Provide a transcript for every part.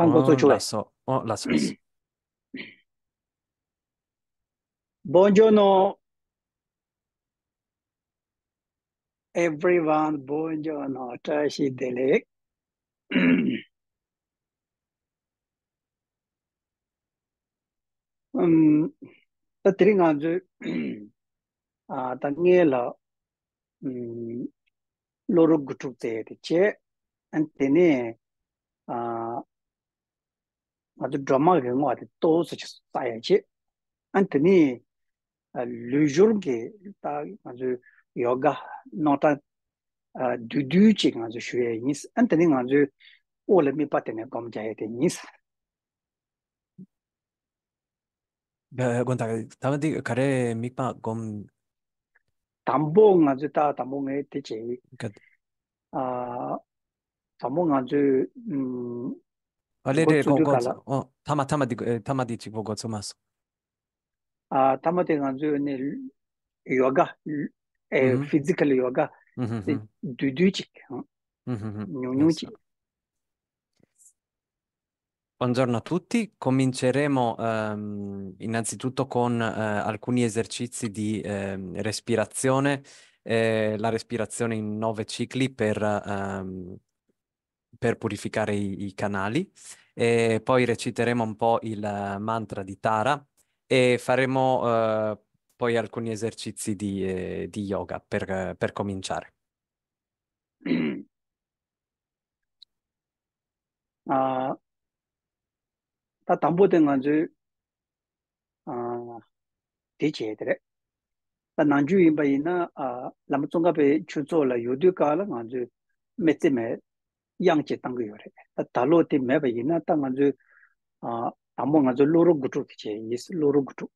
한국도 좋아해. Buongiorno everyone, buongiorno Tashi Dele. Daniela loro gutte c'è antene drama che no to se sai antene le giorghe ta yoga nota du che no sue nis antene no o le mi patene come già te nis guarda davanti care mi pa come tambong a zeta tambong te che tambong a zu alere con oh tama di ci poco sommaso tamate ganzu ne yoga physical yoga duduci Buongiorno a tutti, cominceremo innanzitutto con alcuni esercizi di respirazione, la respirazione in 9 cicli per purificare i canali, e poi reciteremo un po' il mantra di Tara e faremo poi alcuni esercizi di yoga per cominciare. Tambo denganzu di cedere. La nanju in baina lamzonga pe chuzo la yudu kala nganzu Mitzema yangche tango yore. La talo te me baina tanganzu tambo nganzu loro gutu che yes loro gutu.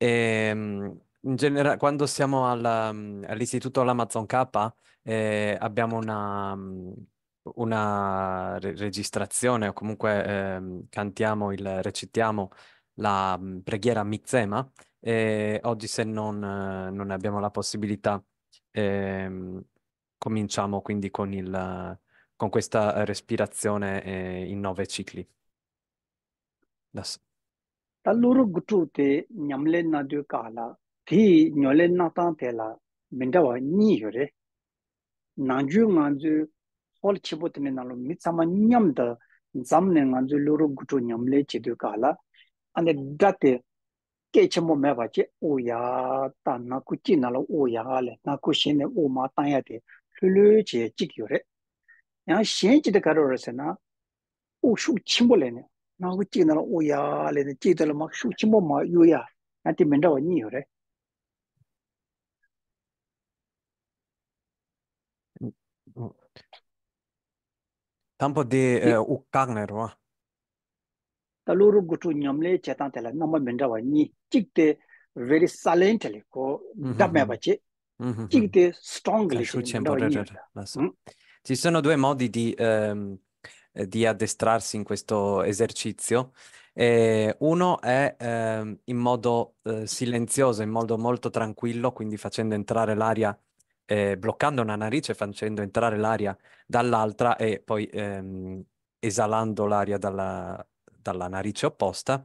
In generale, quando siamo all'istituto Amazon Kappa abbiamo una registrazione o comunque cantiamo, recitiamo la preghiera Mitzema e oggi se non abbiamo la possibilità cominciamo quindi con questa respirazione in 9 cicli. Allora gutute nyamlenna du kala ti nyolenna tantela bendawa niyore nanju manju All Chibotin alum Mitzema Nyamda Zamning and the Luru Gutunium Lechi Dukala and the Date Ketchamo Mevache Oya Tana Kutinalo Oya Ale Nakushine O Matayati Luluchi Chicure. Now change the Carorasena O Shu Chimbolene Nakutinalo Oya Le Chital Makshu Chimoma Yuya and the Mendawa Niore. Tampo di Ukagnerwa. Taluru Gutu Nyamle Chatantella, Nama Bendawa Ni, Chicte very silently, Damebace, Chicte strongly. Ci sono 2 modi di addestrarsi in questo esercizio. Uno è in modo silenzioso, in modo molto tranquillo, quindi facendo entrare l'aria. Bloccando una narice, facendo entrare l'aria dall'altra e poi esalando l'aria dalla narice opposta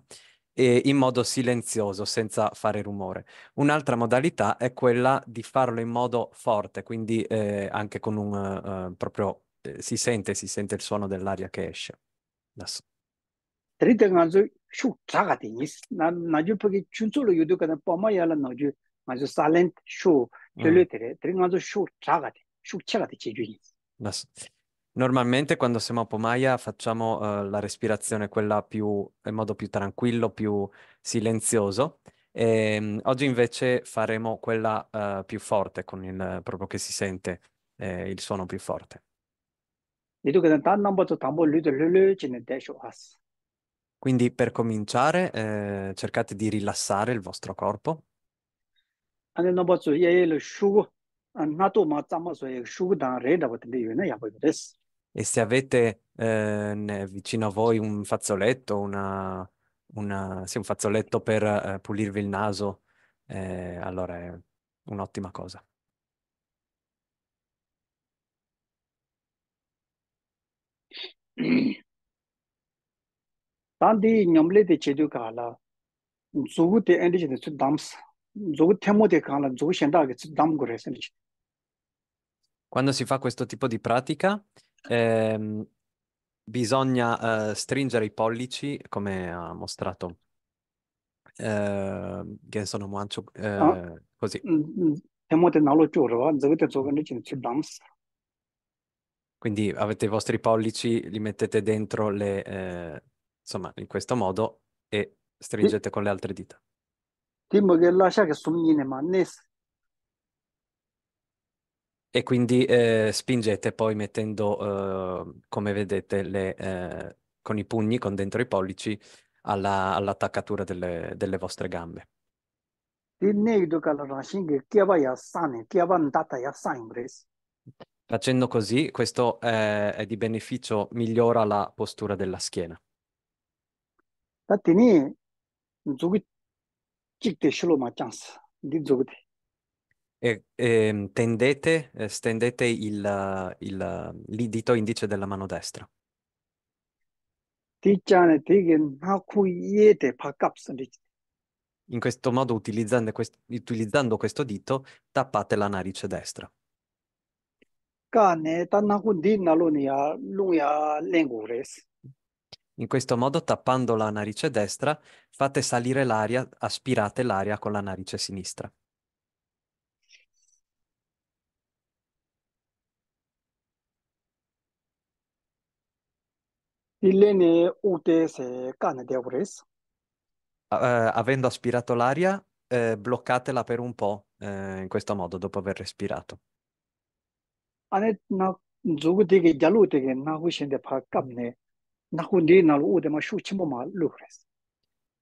e in modo silenzioso, senza fare rumore. Un'altra modalità è quella di farlo in modo forte, quindi anche con un proprio si sente il suono dell'aria che esce. Adesso. Silent show normalmente quando siamo a Pomaia facciamo la respirazione quella in modo più tranquillo, più silenzioso e oggi invece faremo quella più forte con proprio che si sente il suono più forte. Quindi per cominciare cercate di rilassare il vostro corpo. And then about the sugar and not too. E se avete vicino a voi un fazzoletto, sì, un fazzoletto per pulirvi il naso, allora è un'ottima cosa. Tandi nyamle de chedu kala, zogu de endici de su dams, zogu temo de kala, zogu shenda che su dam gores endici. Quando si fa questo tipo di pratica, bisogna stringere i pollici, come ha mostrato Gen Sonam, così. Quindi avete i vostri pollici, li mettete dentro le, insomma, in questo modo, e stringete con le altre dita. E quindi spingete poi mettendo, come vedete, le, con i pugni, con dentro i pollici, all'attaccatura delle vostre gambe. Facendo così, questo è di beneficio, migliora la postura della schiena. E tendete, stendete il dito indice della mano destra. In questo modo, utilizzando questo dito, tappate la narice destra. In questo modo, tappando la narice destra, fate salire l'aria, aspirate l'aria con la narice sinistra. Avendo aspirato l'aria, bloccatela per un po', in questo modo, dopo aver respirato.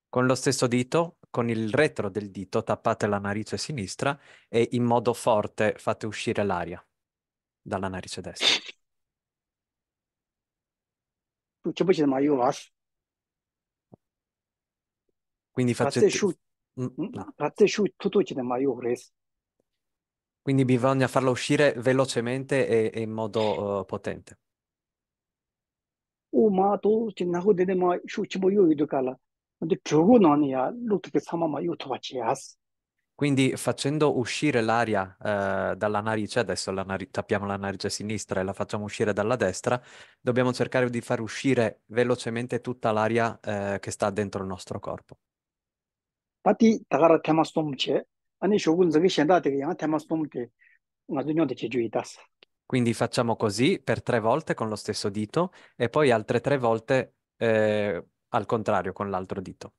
Con lo stesso dito, con il retro del dito, tappate la narice sinistra e in modo forte fate uscire l'aria dalla narice destra. Quindi facete... Quindi bisogna farla uscire velocemente e in modo potente. Quindi facendo uscire l'aria dalla narice, adesso tappiamo la narice sinistra e la facciamo uscire dalla destra, dobbiamo cercare di far uscire velocemente tutta l'aria che sta dentro il nostro corpo. Quindi facciamo così per 3 volte con lo stesso dito e poi altre 3 volte al contrario con l'altro dito.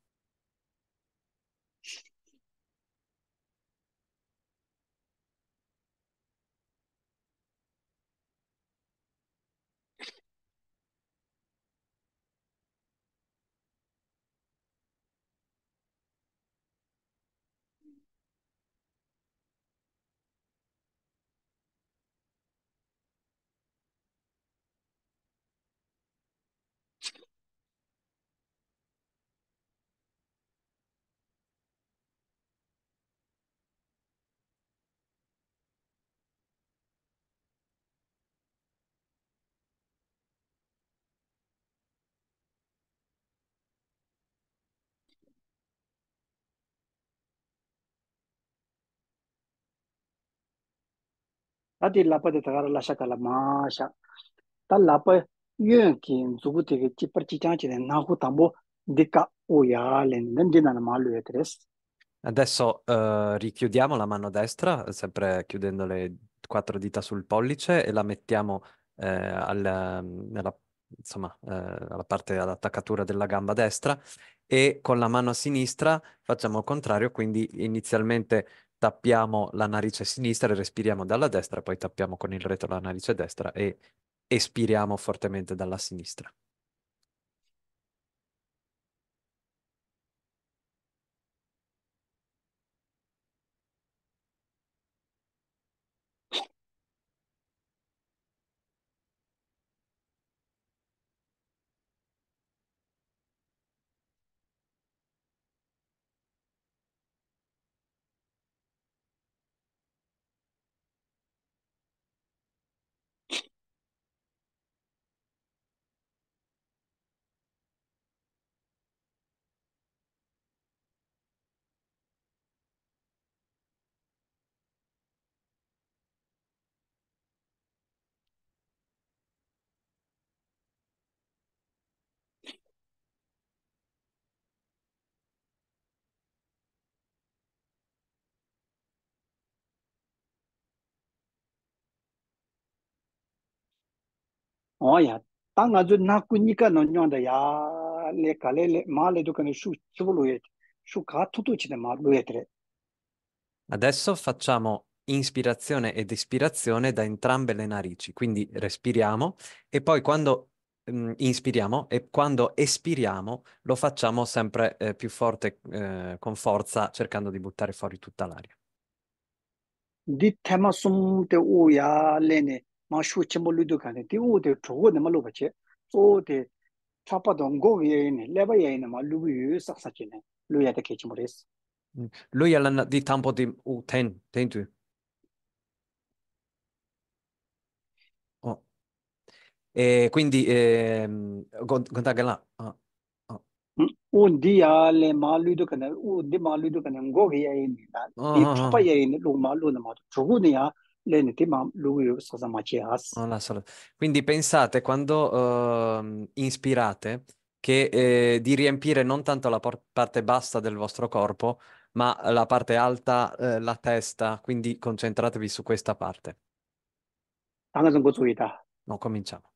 Adesso richiudiamo la mano destra, sempre chiudendo le 4 dita sul pollice, e la mettiamo alla parte all'attaccatura della gamba destra, e con la mano sinistra facciamo il contrario, quindi inizialmente tappiamo la narice sinistra e respiriamo dalla destra, poi tappiamo con il retro la narice destra e espiriamo fortemente dalla sinistra. oya tang azu nakunika no nyonda ya le kalele male do kan su civoloe su katto ci de maluetre. Adesso facciamo inspirazione ed espirazione da entrambe le narici, quindi respiriamo e poi quando inspiriamo e quando espiriamo lo facciamo sempre più forte, con forza, cercando di buttare fuori tutta l'aria. Di tema sumte uya lene ma shuchemo ludukane ti ude tode malobache ode tapadongo viene leva yene ma luyu saksakine luya de kechimores luya lan di tampo di uten tentu. E quindi contagela un dia le maludo kana un di maludo kana ngogiya in di papaya in lo maludo ma truguniya le nitima luyo sasamachias. Quindi pensate quando inspirate che di riempire non tanto la parte bassa del vostro corpo, ma la parte alta, la testa, quindi concentratevi su questa parte. No, cominciamo.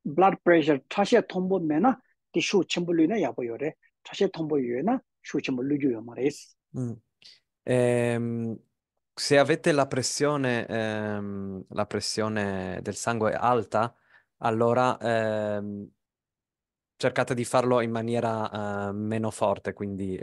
Blood pressure tashe tombo mena di shu chembulina yaboyore tashe tombo yena shu chembuluju yamares. Se avete la pressione del sangue alta, allora cercate di farlo in maniera meno forte, quindi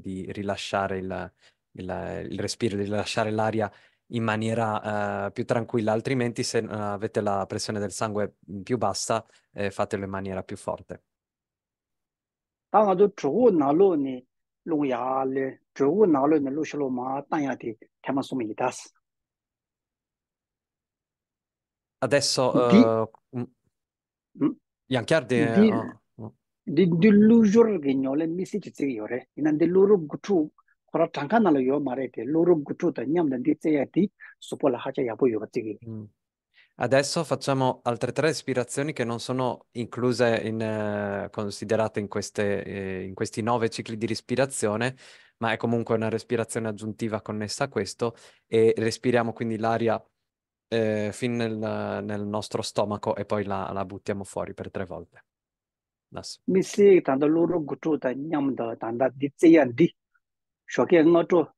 di rilasciare il respiro, di rilasciare l'aria in maniera più tranquilla, altrimenti se avete la pressione del sangue più bassa, fatelo in maniera più forte. Adesso adesso facciamo altre tre ispirazioni che non sono incluse, considerate in questi 9 cicli di respirazione, ma è comunque una respirazione aggiuntiva connessa a questo, e respiriamo quindi l'aria fin nel nostro stomaco e poi la buttiamo fuori per 3 volte. Shoke ngoto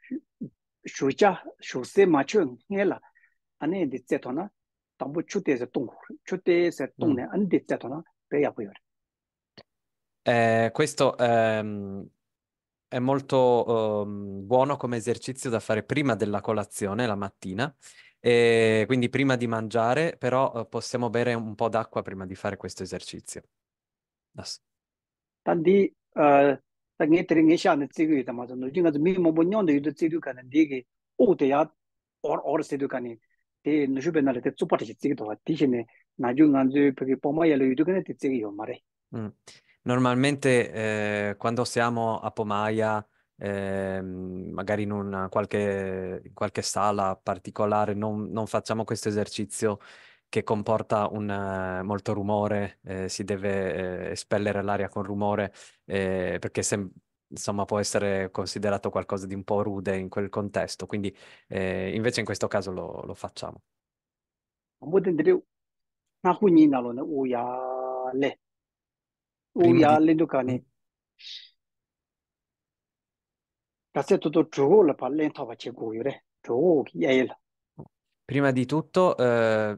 shuja shuse macho ngela ane ditsetona tambu chute se tongne an ditsetona pe yapoyor. Questo è molto buono come esercizio da fare prima della colazione la mattina, e quindi prima di mangiare, però possiamo bere un po' d'acqua prima di fare questo esercizio. Tandi normalmente quando siamo a Pomaia, magari in qualche sala particolare, non facciamo questo esercizio che comporta molto rumore, si deve espellere l'aria con rumore, perché insomma può essere considerato qualcosa di un po' rude in quel contesto, quindi invece in questo caso lo facciamo. Prima di tutto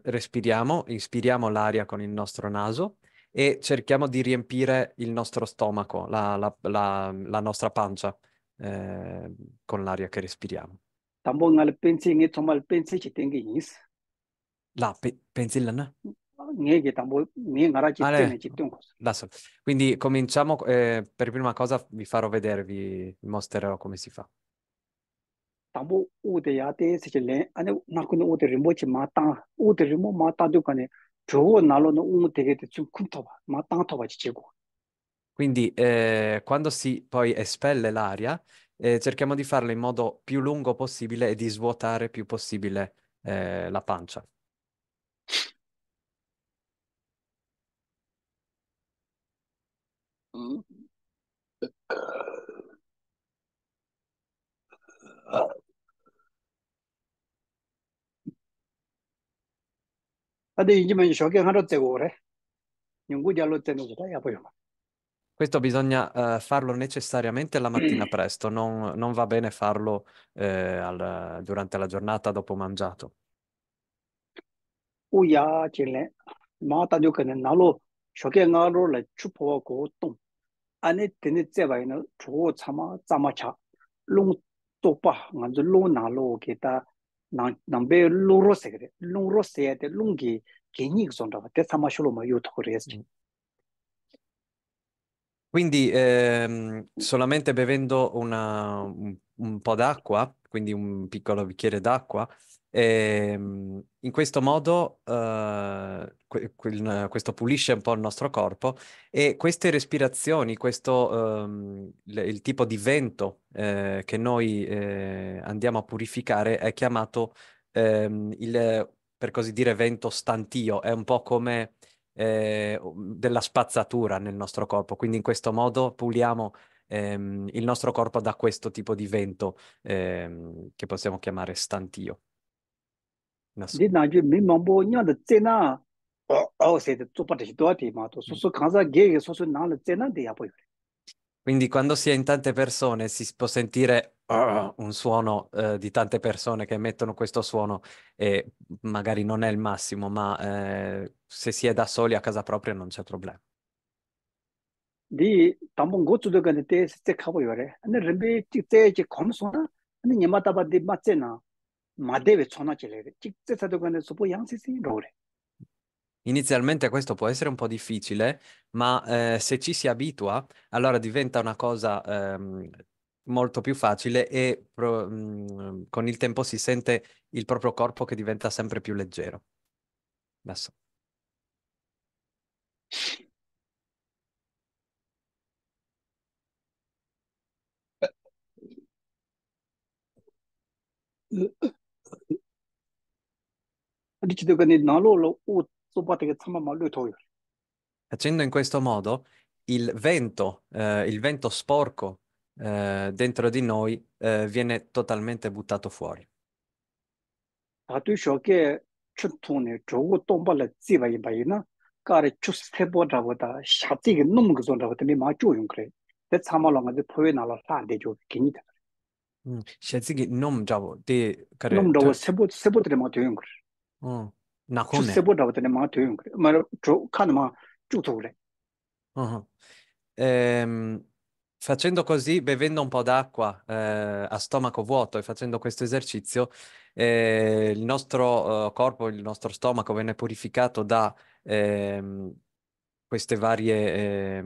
respiriamo, inspiriamo l'aria con il nostro naso e cerchiamo di riempire il nostro stomaco, la nostra pancia con l'aria che respiriamo. Quindi cominciamo, per prima cosa vi farò vedere, vi mostrerò come si fa. tambo ude yate se le ane nakune ude rimochi mata ude rimo mata dukane jogo nalo no ude che ci kuntoba mata toba ci cego. Quindi quando si poi espelle l'aria cerchiamo di farlo in modo più lungo possibile e di svuotare più possibile la pancia. Questo bisogna farlo necessariamente la mattina presto, non va bene farlo durante la giornata dopo mangiato. Topa nganzo lo nalo che ta nambe lo rosse te lunghi che ni sonda te samasholo ma io torresti. Quindi solamente bevendo un po' d'acqua, quindi un piccolo bicchiere d'acqua, in questo modo questo pulisce un po' il nostro corpo e queste respirazioni, il tipo di vento che noi andiamo a purificare è chiamato, per così dire, vento stantio, è un po' come della spazzatura nel nostro corpo, quindi in questo modo puliamo il nostro corpo da questo tipo di vento che possiamo chiamare stantio. Quindi quando si è in tante persone si può sentire un suono di tante persone che emettono questo suono e magari non è il massimo, ma se si è da soli a casa propria non c'è problema. Inizialmente questo può essere un po' difficile, ma se ci si abitua allora diventa una cosa molto più facile e con il tempo si sente il proprio corpo che diventa sempre più leggero. Adesso. Facendo in questo modo il vento sporco dentro di noi viene totalmente buttato fuori. Facendo così, bevendo un po' d'acqua a stomaco vuoto e facendo questo esercizio, il nostro corpo, il nostro stomaco viene purificato da queste varie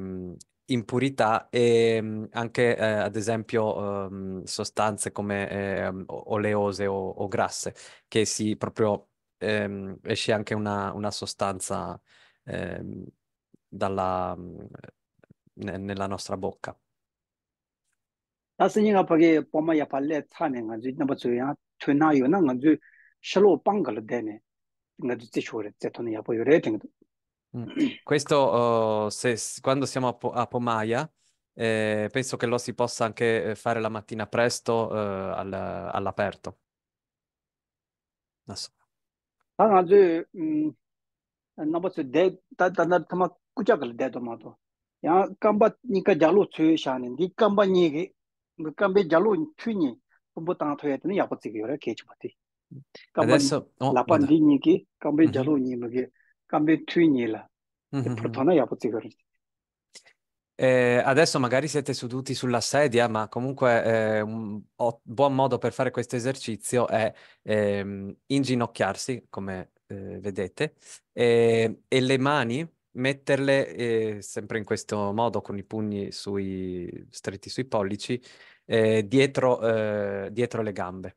impurità e anche ad esempio sostanze come oleose o grasse, che si proprio esce anche una sostanza nella nostra bocca. Questo quando siamo a Pomaia penso che lo si possa anche fare la mattina presto all'aperto. Adesso adesso magari siete seduti sulla sedia, ma comunque un buon modo per fare questo esercizio è inginocchiarsi, come vedete, e le mani metterle sempre in questo modo, con i pugni stretti sui pollici, dietro le gambe.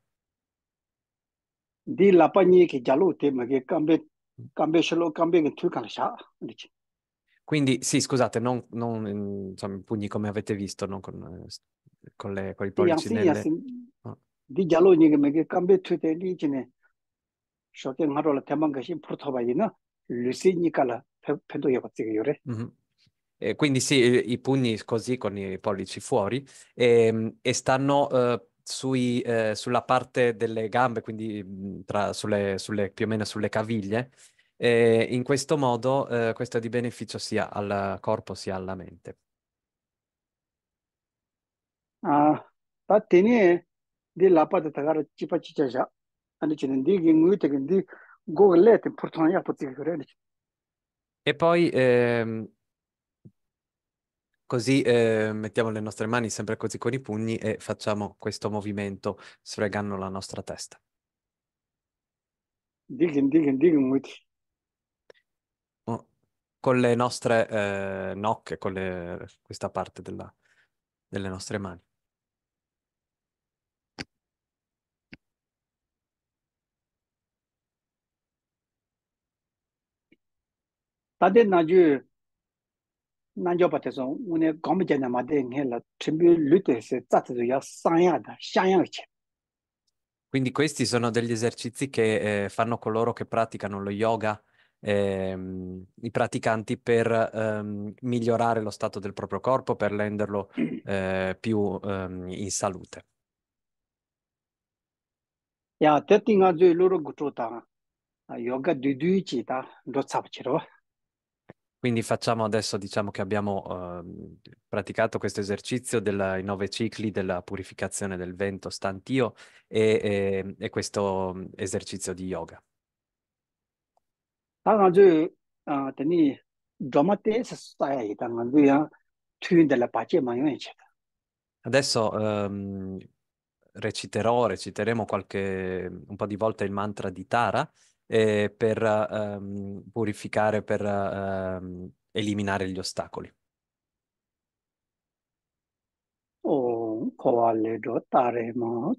Di la pani che giallote, ma che cambia che tu calcia. Quindi, sì, scusate, non insomma, i pugni come avete visto, non con i pollici nelle... Di giallote, ma che cambia tutte le gene. So che non la temanga si portava, l'usinicala, penso io particolare. Quindi sì, i pugni così con i pollici fuori e stanno sulla parte delle gambe, quindi più o meno sulle caviglie. In questo modo questo è di beneficio sia al corpo sia alla mente. E poi così mettiamo le nostre mani sempre così con i pugni e facciamo questo movimento sfregando la nostra testa. Con le nostre nocche, con questa parte delle nostre mani. Quindi questi sono degli esercizi che fanno coloro che praticano lo yoga, i praticanti, per migliorare lo stato del proprio corpo, per renderlo più in salute. Quindi facciamo adesso, diciamo che abbiamo praticato questo esercizio dei 9 cicli della purificazione del vento stantio e questo esercizio di yoga. Adesso reciteremo un po' di volte il mantra di Tara, per purificare, per eliminare gli ostacoli. Om Tare to Tare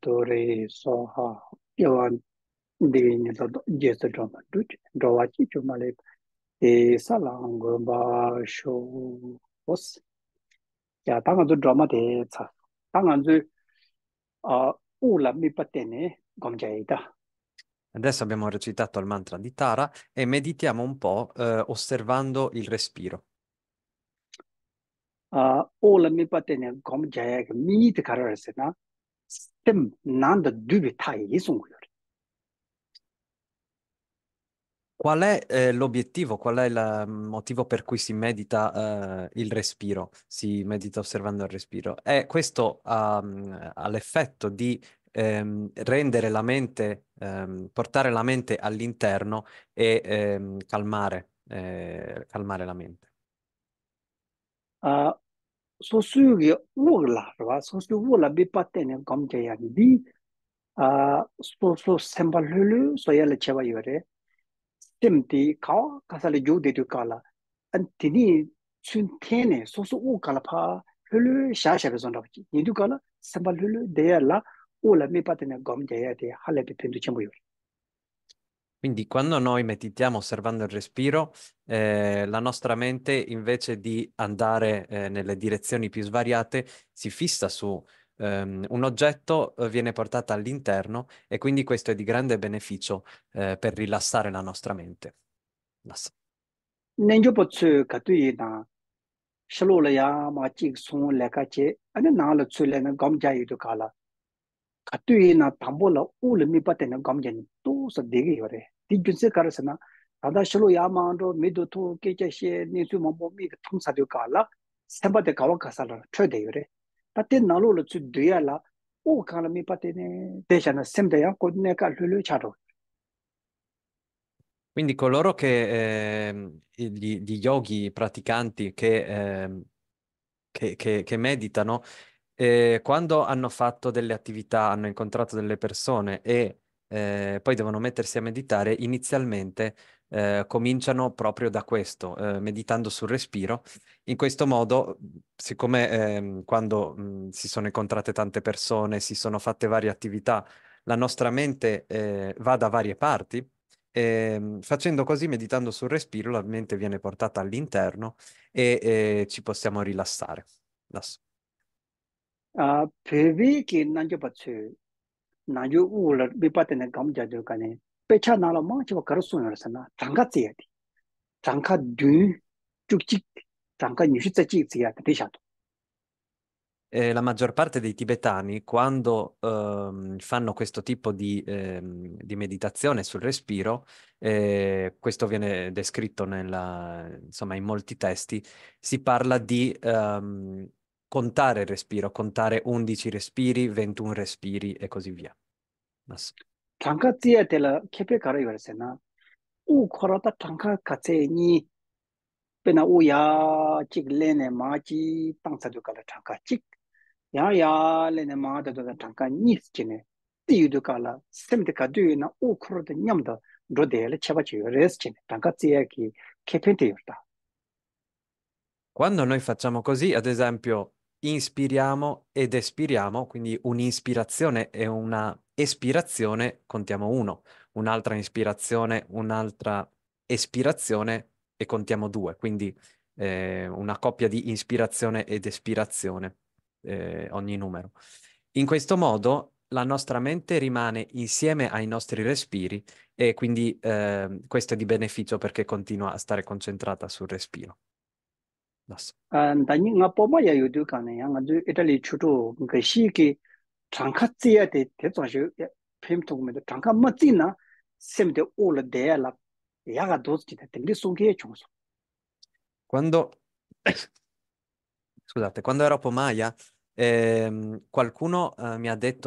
to Re Soha Yavan Dini Jesa Doma Dut Dovachi Chumalik E Salang Ba Sho Os Ya Tangazu Drama De Tsa Tangazu Ula Mipatene Gomjaita. Adesso abbiamo recitato il mantra di Tara e meditiamo un po' osservando il respiro. Qual è l'obiettivo, qual è il motivo per cui si medita il respiro, si medita osservando il respiro? E questo ha l'effetto di rendere la mente, portare la mente all'interno e calmare la mente. Quindi quando noi meditiamo osservando il respiro, la nostra mente, invece di andare nelle direzioni più svariate, si fissa su un oggetto, viene portata all'interno e quindi questo è di grande beneficio per rilassare la nostra mente. Shalola ma chik son leka che, ane nala tsule na gamja yudu kala. Katui na tambola ule mipate na gamja ni, to sa degi yore. Di junse karasana, tada shalola ma ando mido to kecha she, nisu mambo mi tung sadu kala, sembate kawa kasala, chode yore. Tate nalo la tsu duya la, o kala mipate ne, desha na semdaya kodne ka lulu charo. Quindi coloro che, gli yogi praticanti che meditano, quando hanno fatto delle attività, hanno incontrato delle persone e poi devono mettersi a meditare, inizialmente cominciano proprio da questo, meditando sul respiro. In questo modo, siccome quando si sono incontrate tante persone, si sono fatte varie attività, la nostra mente va da varie parti. E facendo così, meditando sul respiro, la mente viene portata all'interno e ci possiamo rilassare. La maggior parte dei tibetani, quando fanno questo tipo di meditazione sul respiro, questo viene descritto insomma, in molti testi, si parla di contare il respiro, contare 11 respiri, 21 respiri e così via. Quando noi facciamo così, ad esempio, inspiriamo ed espiriamo, quindi un'ispirazione e una espirazione, contiamo uno, un'altra inspirazione, un'altra espirazione e contiamo due, quindi una coppia di inspirazione ed espirazione. Ogni numero. In questo modo la nostra mente rimane insieme ai nostri respiri e quindi questo è di beneficio perché continua a stare concentrata sul respiro. Quando ero a Pomaia, qualcuno mi ha detto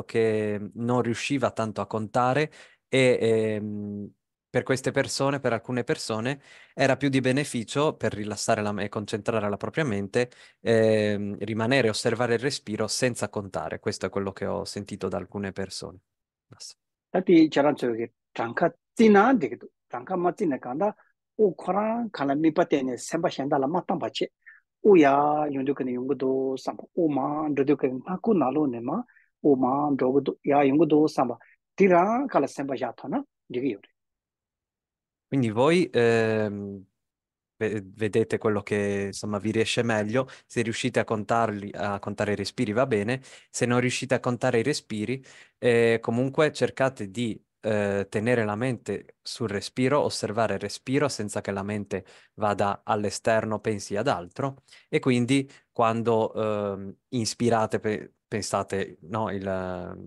che non riusciva tanto a contare e per alcune persone, era più di beneficio per rilassare e concentrare la propria mente, rimanere, osservare il respiro senza contare. Questo è quello che ho sentito da alcune persone. Uya yunduken yungudo samba uma nduken nakunalo nema uma ndodo ya yungudo samba tira kala semba jatona diviore. Quindi voi vedete quello che insomma vi riesce meglio. Se riuscite a contare i respiri va bene, se non riuscite a contare i respiri comunque cercate di tenere la mente sul respiro, osservare il respiro senza che la mente vada all'esterno, pensi ad altro, e quindi quando inspirate pensate, no,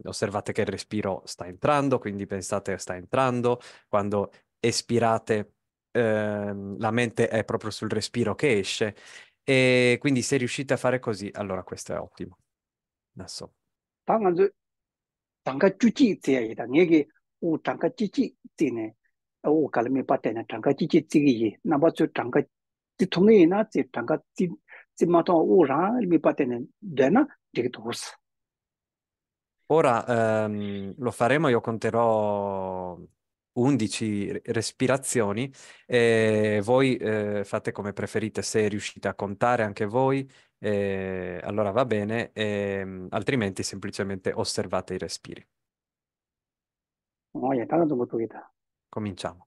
osservate che il respiro sta entrando, quindi pensate sta entrando, quando espirate la mente è proprio sul respiro che esce, e quindi se riuscite a fare così allora questo è ottimo. Adesso. U tanka chichi tine, u kalmi patene tanka chichi tigi, nabatsu tanka titungi na ti tanka timato ura mi patene dena digitus. Ora lo faremo, io conterò 11 respirazioni e voi fate come preferite, se riuscite a contare anche voi, allora va bene, altrimenti semplicemente osservate i respiri. Cominciamo.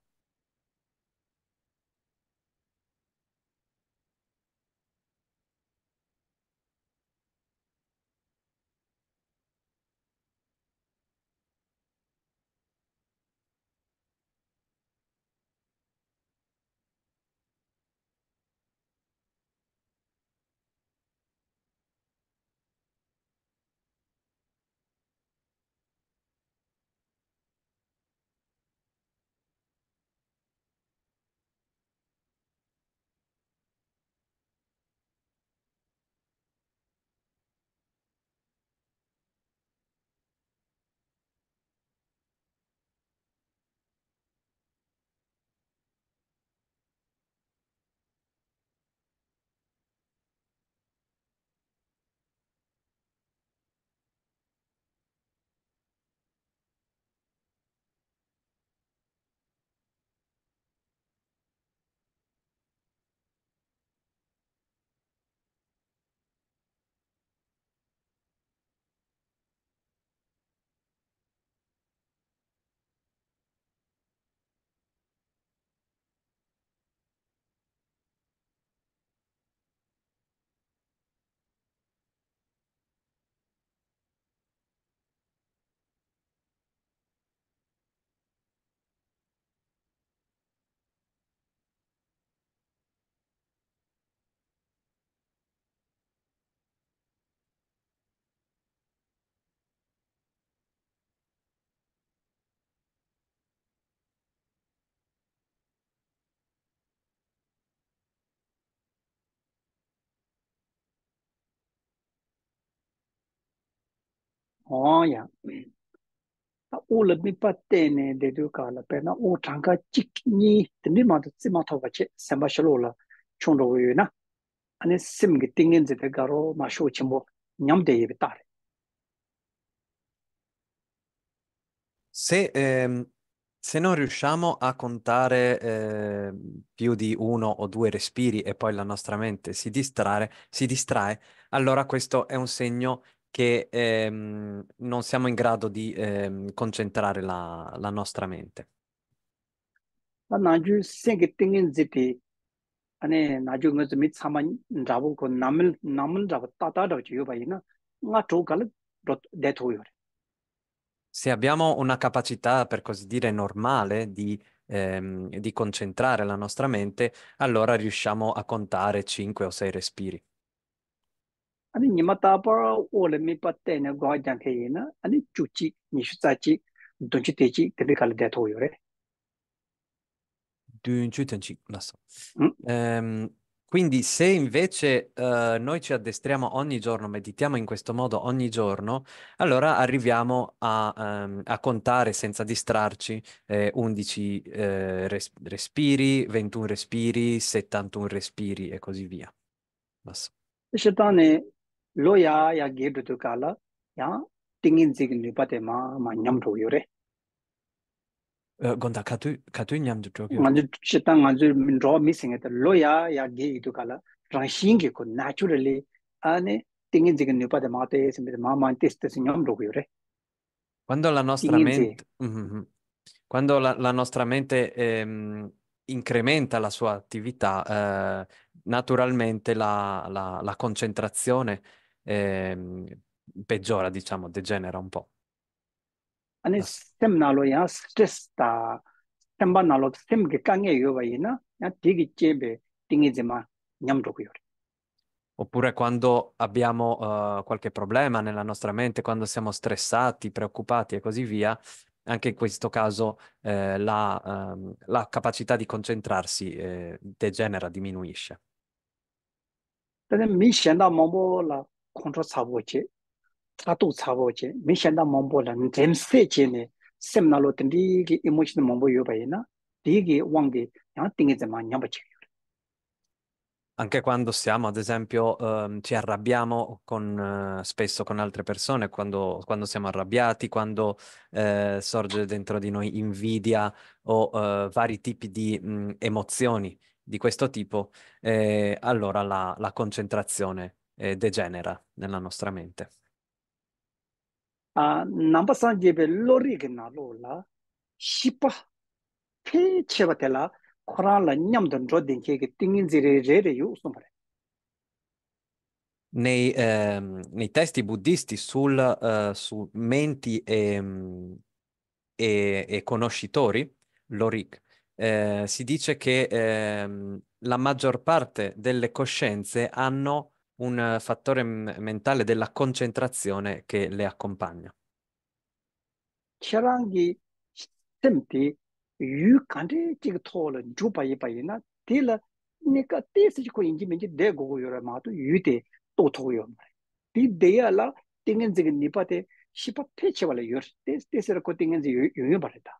Oh yeah. All of me but then they do call a penna or tanka chickney, the name of the Simatovache, Sambashalola, Chondovina, and a sim getting in the Garo, Masho Chimbo, Nyamde Vitare. Se non riusciamo a contare più di uno o due respiri e poi la nostra mente si distrae, allora questo è un segno che non siamo in grado di concentrare la nostra mente. Se abbiamo una capacità, per così dire, normale di concentrare la nostra mente, allora riusciamo a contare 5 o 6 respiri. Quindi se invece noi ci addestriamo ogni giorno, meditiamo in questo modo ogni giorno, allora arriviamo a contare senza distrarci 11 respiri, 21 respiri, 71 respiri e così via. Basta. Gonda katu nyam du tokyo and shitang and draw missing at the lawyer ya gay to color transhingi could naturally ane thinking the new patemates and the mamma and test in yom dogure. Quando la nostra mente quando la nostra mente incrementa la sua attività, naturalmente la concentrazione peggiora, diciamo, degenera un po'. Ane stem nalo ya stress ta stemba nalo stem ge kange yobaina ya digi chebe tingizema nyamdokyor. Oppure quando abbiamo qualche problema nella nostra mente, quando siamo stressati, preoccupati e così via, anche in questo caso la capacità di concentrarsi degenera, diminuisce. Mi scenda mambo la contro savoce. Tatu Savoce, Mishanda Mombola, and Demsechene, Semnalo Tendigi, emotional Mombo Yobaina, Digi, Wangi, nothing is a man number. Anche quando siamo, ad esempio, ci arrabbiamo spesso con altre persone, quando siamo arrabbiati, quando sorge dentro di noi invidia o vari tipi di emozioni di questo tipo, allora la concentrazione degenera nella nostra mente. Number Sanjebe Lorigna Lola Shipa Pe Chevatella Corala Nyamdon Rodin Cake Tinginzire Yusumare. Nei testi buddisti su menti e conoscitori, Lorik, si dice che la maggior parte delle coscienze hanno un fattore mentale della concentrazione che le accompagna. Chiarangi senti yu kande jigtol jupa yipayina til nikatesi ko injimenge de goyora matu yute totoyo ti deyala tingen zig nipate shipa pechewala yor tesera ko tingen yu yubareta.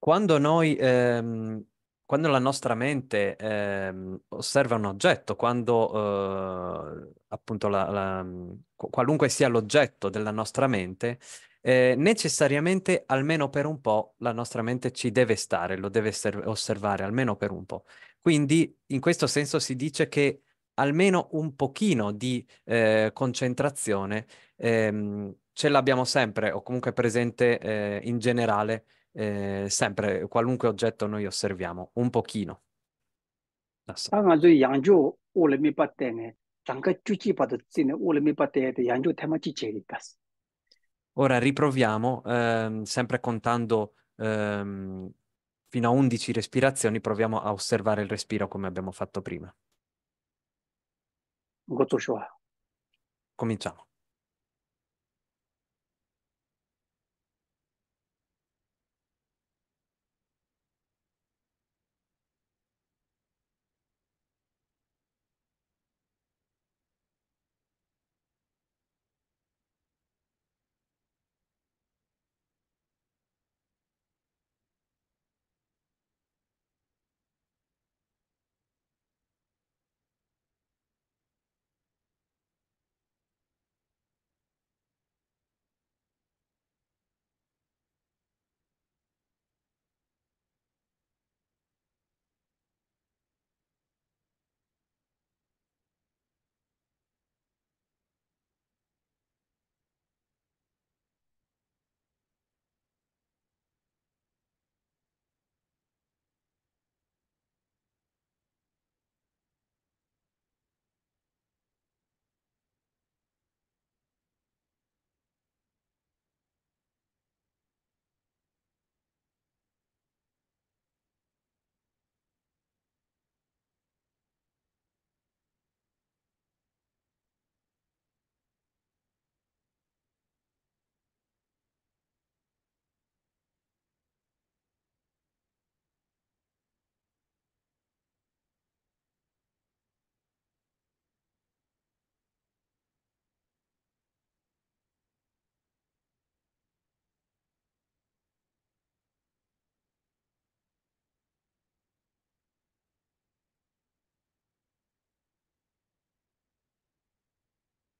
Quando noi quando la nostra mente osserva un oggetto, quando appunto qualunque sia l'oggetto della nostra mente, necessariamente almeno per un po' la nostra mente ci deve stare, lo deve osservare almeno per un po'. Quindi in questo senso si dice che almeno un pochino di concentrazione ce l'abbiamo sempre, o comunque presente in generale, sempre qualunque oggetto noi osserviamo un pochino. Ora riproviamo sempre contando fino a 11 respirazioni, proviamo a osservare il respiro come abbiamo fatto prima. Cominciamo.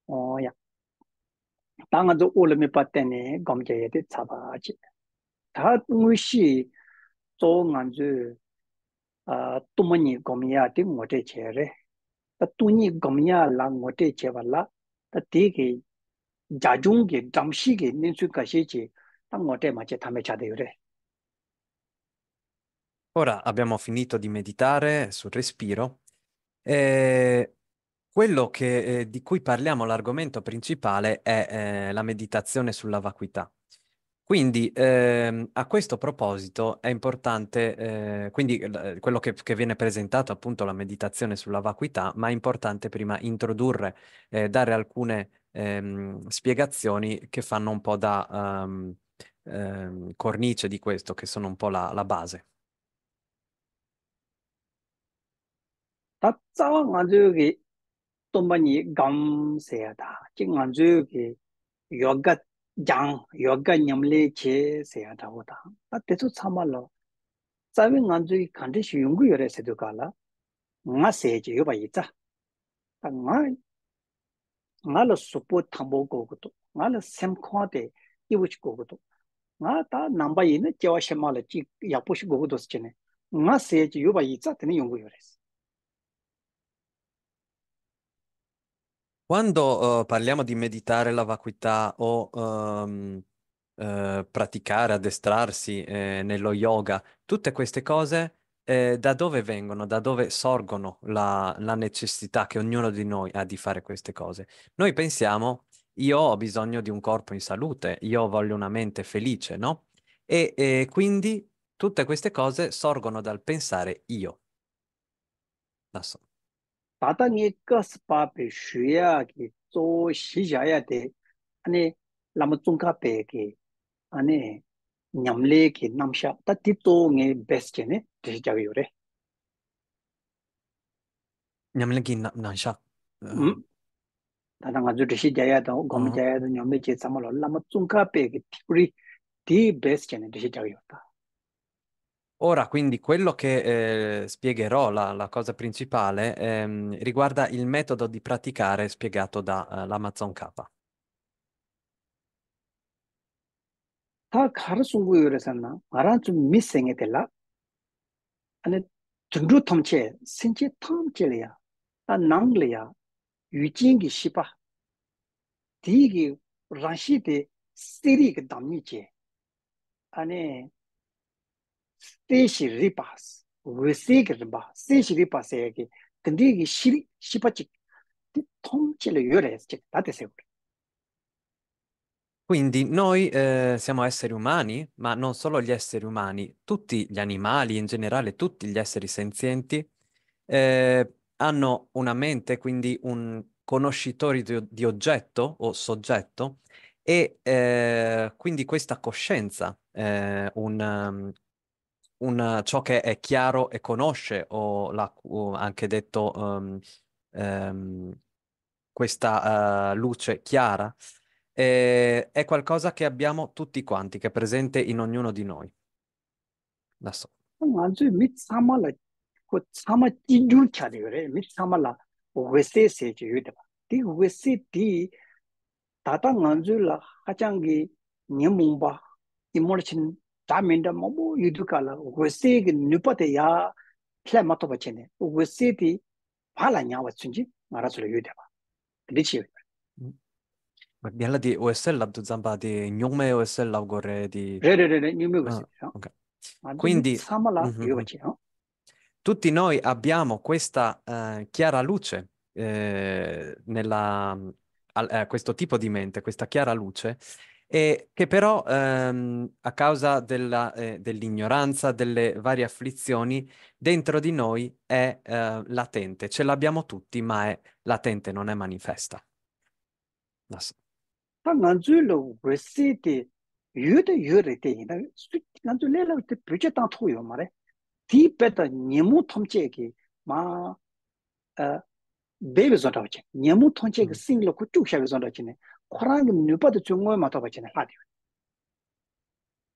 Oh, yeah. Tangazo ulami patene gomje de tabaji. Tat mushi tonganzu tumani gomiati motecere. Tatuni gomia la motechevala. Tatiki jajungi, damshigi, ninsukashici. Tangote macetamecadere. Ora abbiamo finito di meditare sul respiro. Quello che, di cui parliamo, l'argomento principale, è la meditazione sulla vacuità. Quindi a questo proposito è importante, quindi quello che viene presentato appunto la meditazione sulla vacuità, ma è importante prima introdurre, dare alcune spiegazioni che fanno un po' da cornice di questo, che sono un po' la base. Tombani gum seata, King Anzuki, yoga jang, yoga nyamle che seata wata. A te tu samalo. Saving Anzuki condition yungu reseducala. Ma seji yubaita. Tangai Nala support tambo gogoto. Nala sem quante, iwich gogoto. Nata number in a Jawashamala chi yapush gogodos chene. Ma seji yubaita teni yungu res. Quando parliamo di meditare la vacuità o praticare, addestrarsi nello yoga, tutte queste cose da dove vengono, da dove sorgono la necessità che ognuno di noi ha di fare queste cose? Noi pensiamo, io ho bisogno di un corpo in salute, io voglio una mente felice, no? E quindi tutte queste cose sorgono dal pensare io. La so. Patangi Kaspapi Shuyaki, so Shijayate, Ane Lamatunka Peki, Ane Namleki Namsha, Tatito ne bestene, Tijayure. Namleki Namsha. Tangazu Shijayata, Gomjaya, Namichi Samalo, Lamatunka Peki, Ti bestene, Tijayuta. Ora, quindi, quello che spiegherò, la cosa principale, riguarda il metodo di praticare spiegato dall'Amazon Kappa. Stacy ripas, we seek ripa, Stacy ripas, Kandigi shiri, shipachik, Tom Chile Yures, that is it. Quindi noi siamo esseri umani, ma non solo gli esseri umani, tutti gli animali, in generale tutti gli esseri senzienti, hanno una mente, quindi un conoscitore di oggetto o soggetto, e quindi questa coscienza, ciò che è chiaro e conosce, o anche detto questa luce chiara, è qualcosa che abbiamo tutti quanti, che è presente in ognuno di noi. La so. Taminda Mamu Yudukala, Wesig Nupatea, Clamatobacene, Wesiti, Palanya was Sunji, Marasul Yudeva. Dici. Ma Biala di Wessel Abduzamba di Nume Wessel Lagore di Nume. Quindi, tutti noi abbiamo questa chiara luce questo tipo di mente, questa chiara luce. E che però a causa dell'ignoranza, delle varie afflizioni, dentro di noi è latente. Ce l'abbiamo tutti, ma è latente, non è manifesta.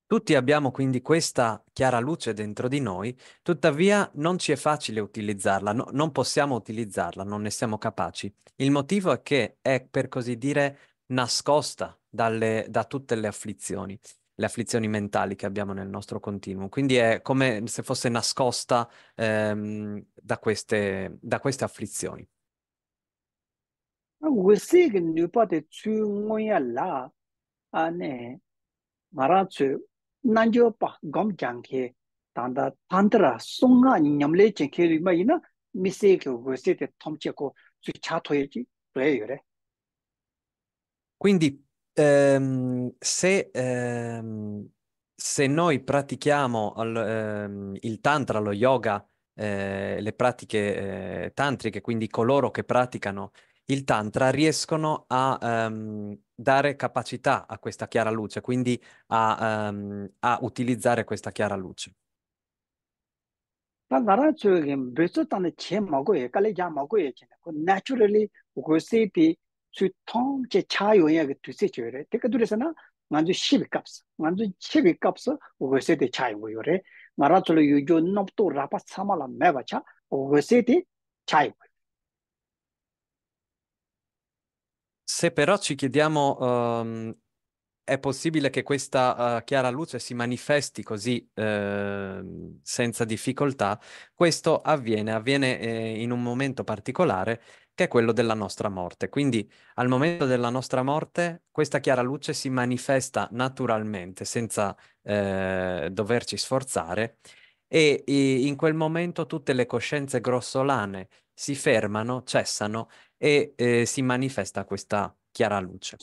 Tutti abbiamo quindi questa chiara luce dentro di noi, tuttavia non ci è facile utilizzarla, non possiamo utilizzarla, non ne siamo capaci. Il motivo è che è, per così dire, nascosta da tutte le afflizioni mentali che abbiamo nel nostro continuum. Quindi è come se fosse nascosta da queste afflizioni. Nanjo pa gom jangke tanda tantra songa nyamle jangke ma ina miseke gosete tomcheko su chatoeji playore. Quindi se noi pratichiamo il tantra, lo yoga, le pratiche tantriche, quindi coloro che praticano il tantra riescono a dare capacità a questa chiara luce, quindi a utilizzare questa chiara luce. Se però ci chiediamo è possibile che questa chiara luce si manifesti così senza difficoltà, questo avviene in un momento particolare che è quello della nostra morte. Quindi al momento della nostra morte questa chiara luce si manifesta naturalmente senza doverci sforzare e in quel momento tutte le coscienze grossolane si fermano, cessano e si manifesta questa chiara luce.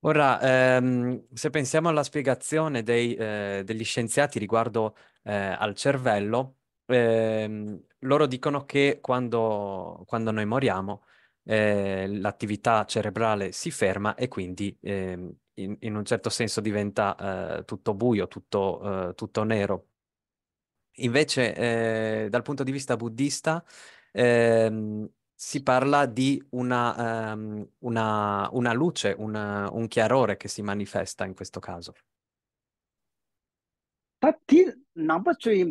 Ora, se pensiamo alla spiegazione degli scienziati riguardo al cervello, loro dicono che quando noi moriamo l'attività cerebrale si ferma e quindi in un certo senso diventa tutto buio, tutto nero. Invece dal punto di vista buddista si parla di una luce, un chiarore che si manifesta in questo caso. Quindi per i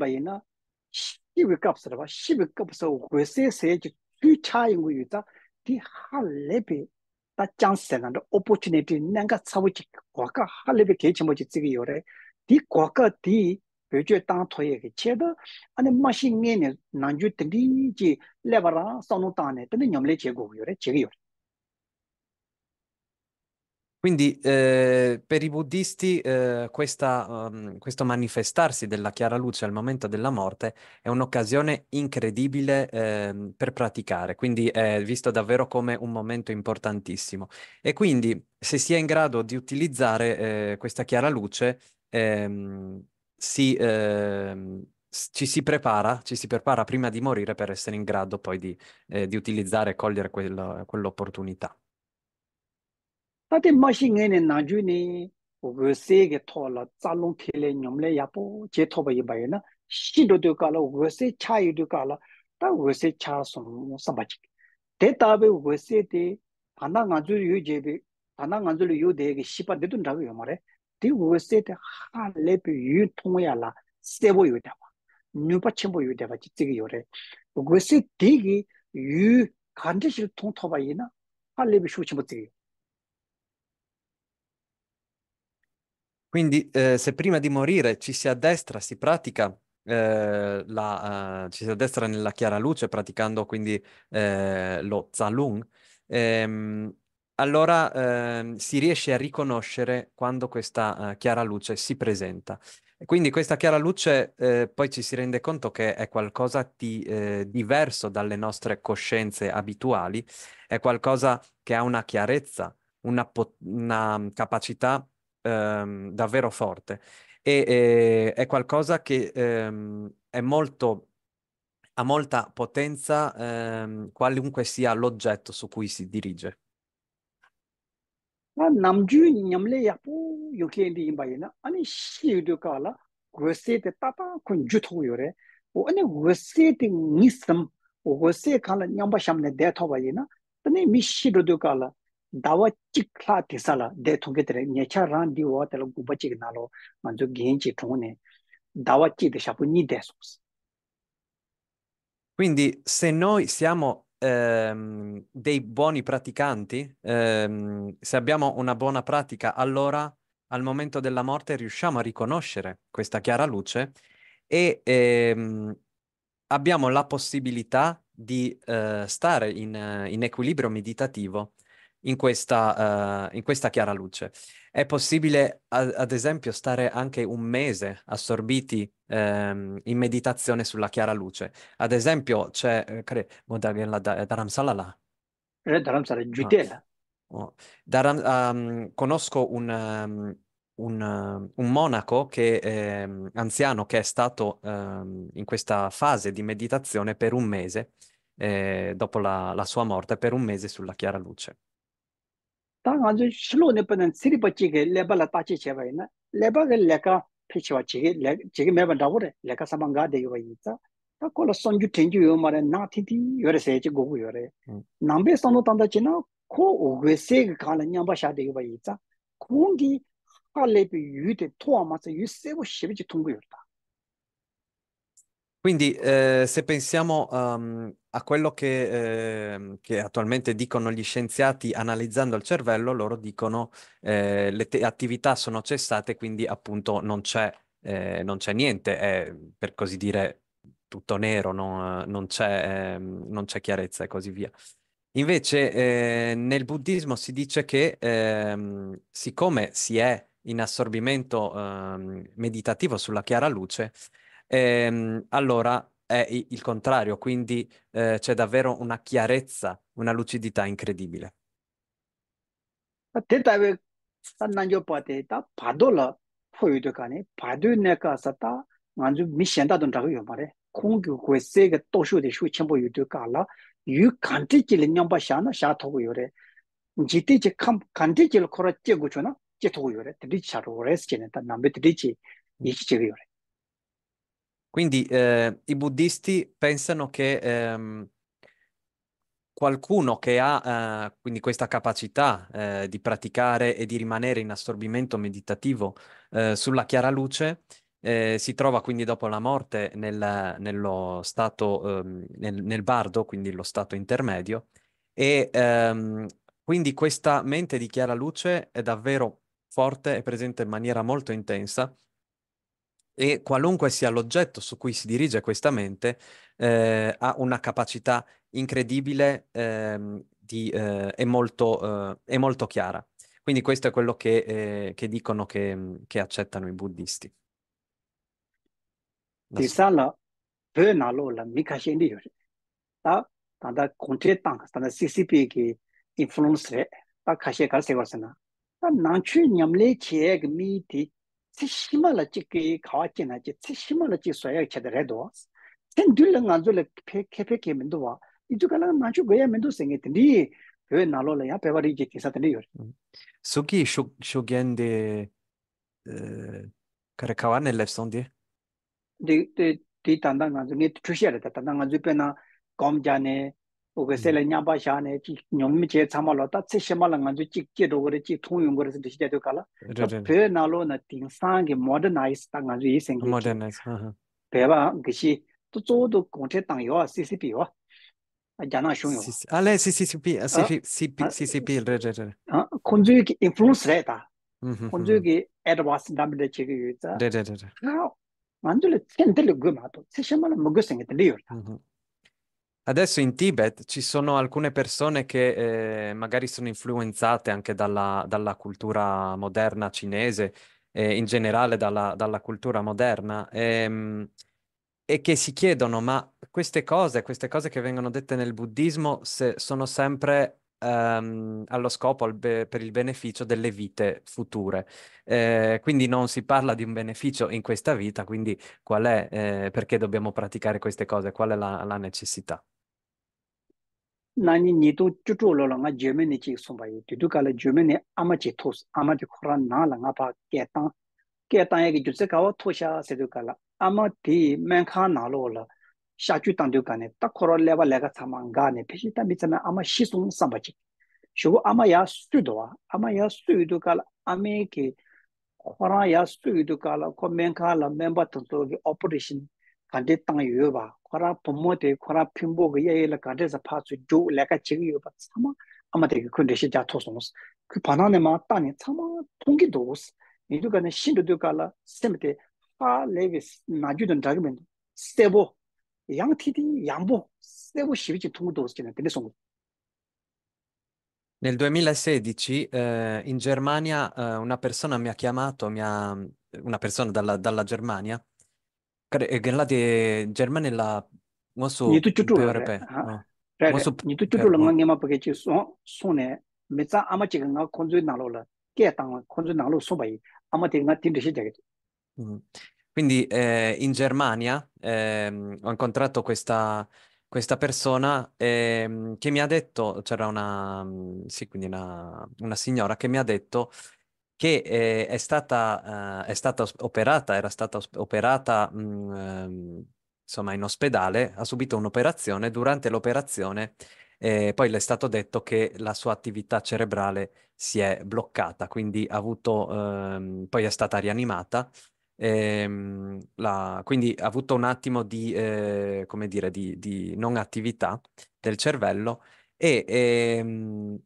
buddisti questo manifestarsi della chiara luce al momento della morte è un'occasione incredibile per praticare, quindi è visto davvero come un momento importantissimo. E quindi se si è in grado di utilizzare questa chiara luce ci si prepara prima di morire per essere in grado poi di utilizzare e cogliere quell'opportunità. Quindi se prima di morire ci si addestra, si pratica ci si addestra nella chiara luce praticando quindi lo Zalung, allora si riesce a riconoscere quando questa chiara luce si presenta. E quindi questa chiara luce poi ci si rende conto che è qualcosa di diverso dalle nostre coscienze abituali, è qualcosa che ha una chiarezza, una capacità davvero forte, e è qualcosa che è molto ha molta potenza qualunque sia l'oggetto su cui si dirige. Dawa chikla tisala de together nature randi water gubachik nalo and the genji tone dawa chi de shapuni desus. Quindi se noi siamo dei buoni praticanti, se abbiamo una buona pratica, allora al momento della morte riusciamo a riconoscere questa chiara luce e abbiamo la possibilità di stare in equilibrio meditativo in questa chiara luce. È possibile ad esempio stare anche un mese assorbiti in meditazione sulla chiara luce. Ad esempio c'è Dharamsala. Conosco un monaco che è anziano, che è stato in questa fase di meditazione per un mese dopo la sua morte, per un mese sulla chiara luce. Quindi se pensiamo a quello che attualmente dicono gli scienziati analizzando il cervello, loro dicono le attività sono cessate, quindi appunto non c'è niente, è per così dire tutto nero, non c'è chiarezza e così via. Invece nel buddismo si dice che siccome si è in assorbimento meditativo sulla chiara luce, allora è il contrario, quindi c'è davvero una chiarezza, una lucidità incredibile. Quindi i buddisti pensano che qualcuno che ha quindi questa capacità di praticare e di rimanere in assorbimento meditativo sulla chiara luce si trova quindi dopo la morte nello stato, nel bardo, quindi lo stato intermedio, e quindi questa mente di chiara luce è davvero forte e presente in maniera molto intensa, e qualunque sia l'oggetto su cui si dirige questa mente ha una capacità incredibile è molto chiara. Quindi questo è quello che dicono che accettano i buddisti. Suki Shugen de Karakawane Lefsondi? Di Tandanganzuni, Tusher, Tandanganzupena, Comjane, Ugesele Nyabashane, Nyumice, Samalota, Sishamalanganzu, Chido, Chitungur, Dishedukala, Pernalo, Natin Sang, modernized Tanganzi, and modernized. Peva, Gishi, Tutu, Contetan, your CCP. Ajana Shun. Ale CCP, CCP, Register. Conjugi influence reta. Conjugi Edwards W. Chiguita. Now, Mandula Tendel Gumato, Sishamala Mugusing at the Lior. Adesso in Tibet ci sono alcune persone che magari sono influenzate anche dalla cultura moderna cinese, in generale dalla cultura moderna, e che si chiedono: ma queste cose che vengono dette nel buddismo, se sono sempre allo scopo, per il beneficio delle vite future. Quindi non si parla di un beneficio in questa vita, quindi qual è, perché dobbiamo praticare queste cose? Qual è la necessità? Shaju tanto cane, takoro leva lega samangane, pesita mitzema ama shisung sambachi. Shugo ama ya studoa, ama ya studukala, ameki, kora ya studukala, komenkala, member tantogi operation, kandetan yuba, kora pomote, kora pimbog, yela kandesa patsu, jo lega chiyuba, sama, amate condition jatosons, kupananema tani, sama, pungi dos, nidugane shindukala, semete, ha levis, najudan judgment, stable. Nel 2016 in Germania una persona mi ha chiamato, una persona dalla Germania, quindi in Germania ho incontrato questa persona che mi ha detto, c'era una signora che mi ha detto che era stata operata insomma in ospedale, ha subito un'operazione, durante l'operazione poi le è stato detto che la sua attività cerebrale si è bloccata, quindi ha avuto, poi è stata rianimata. Quindi ha avuto un attimo di, come dire, di non attività del cervello e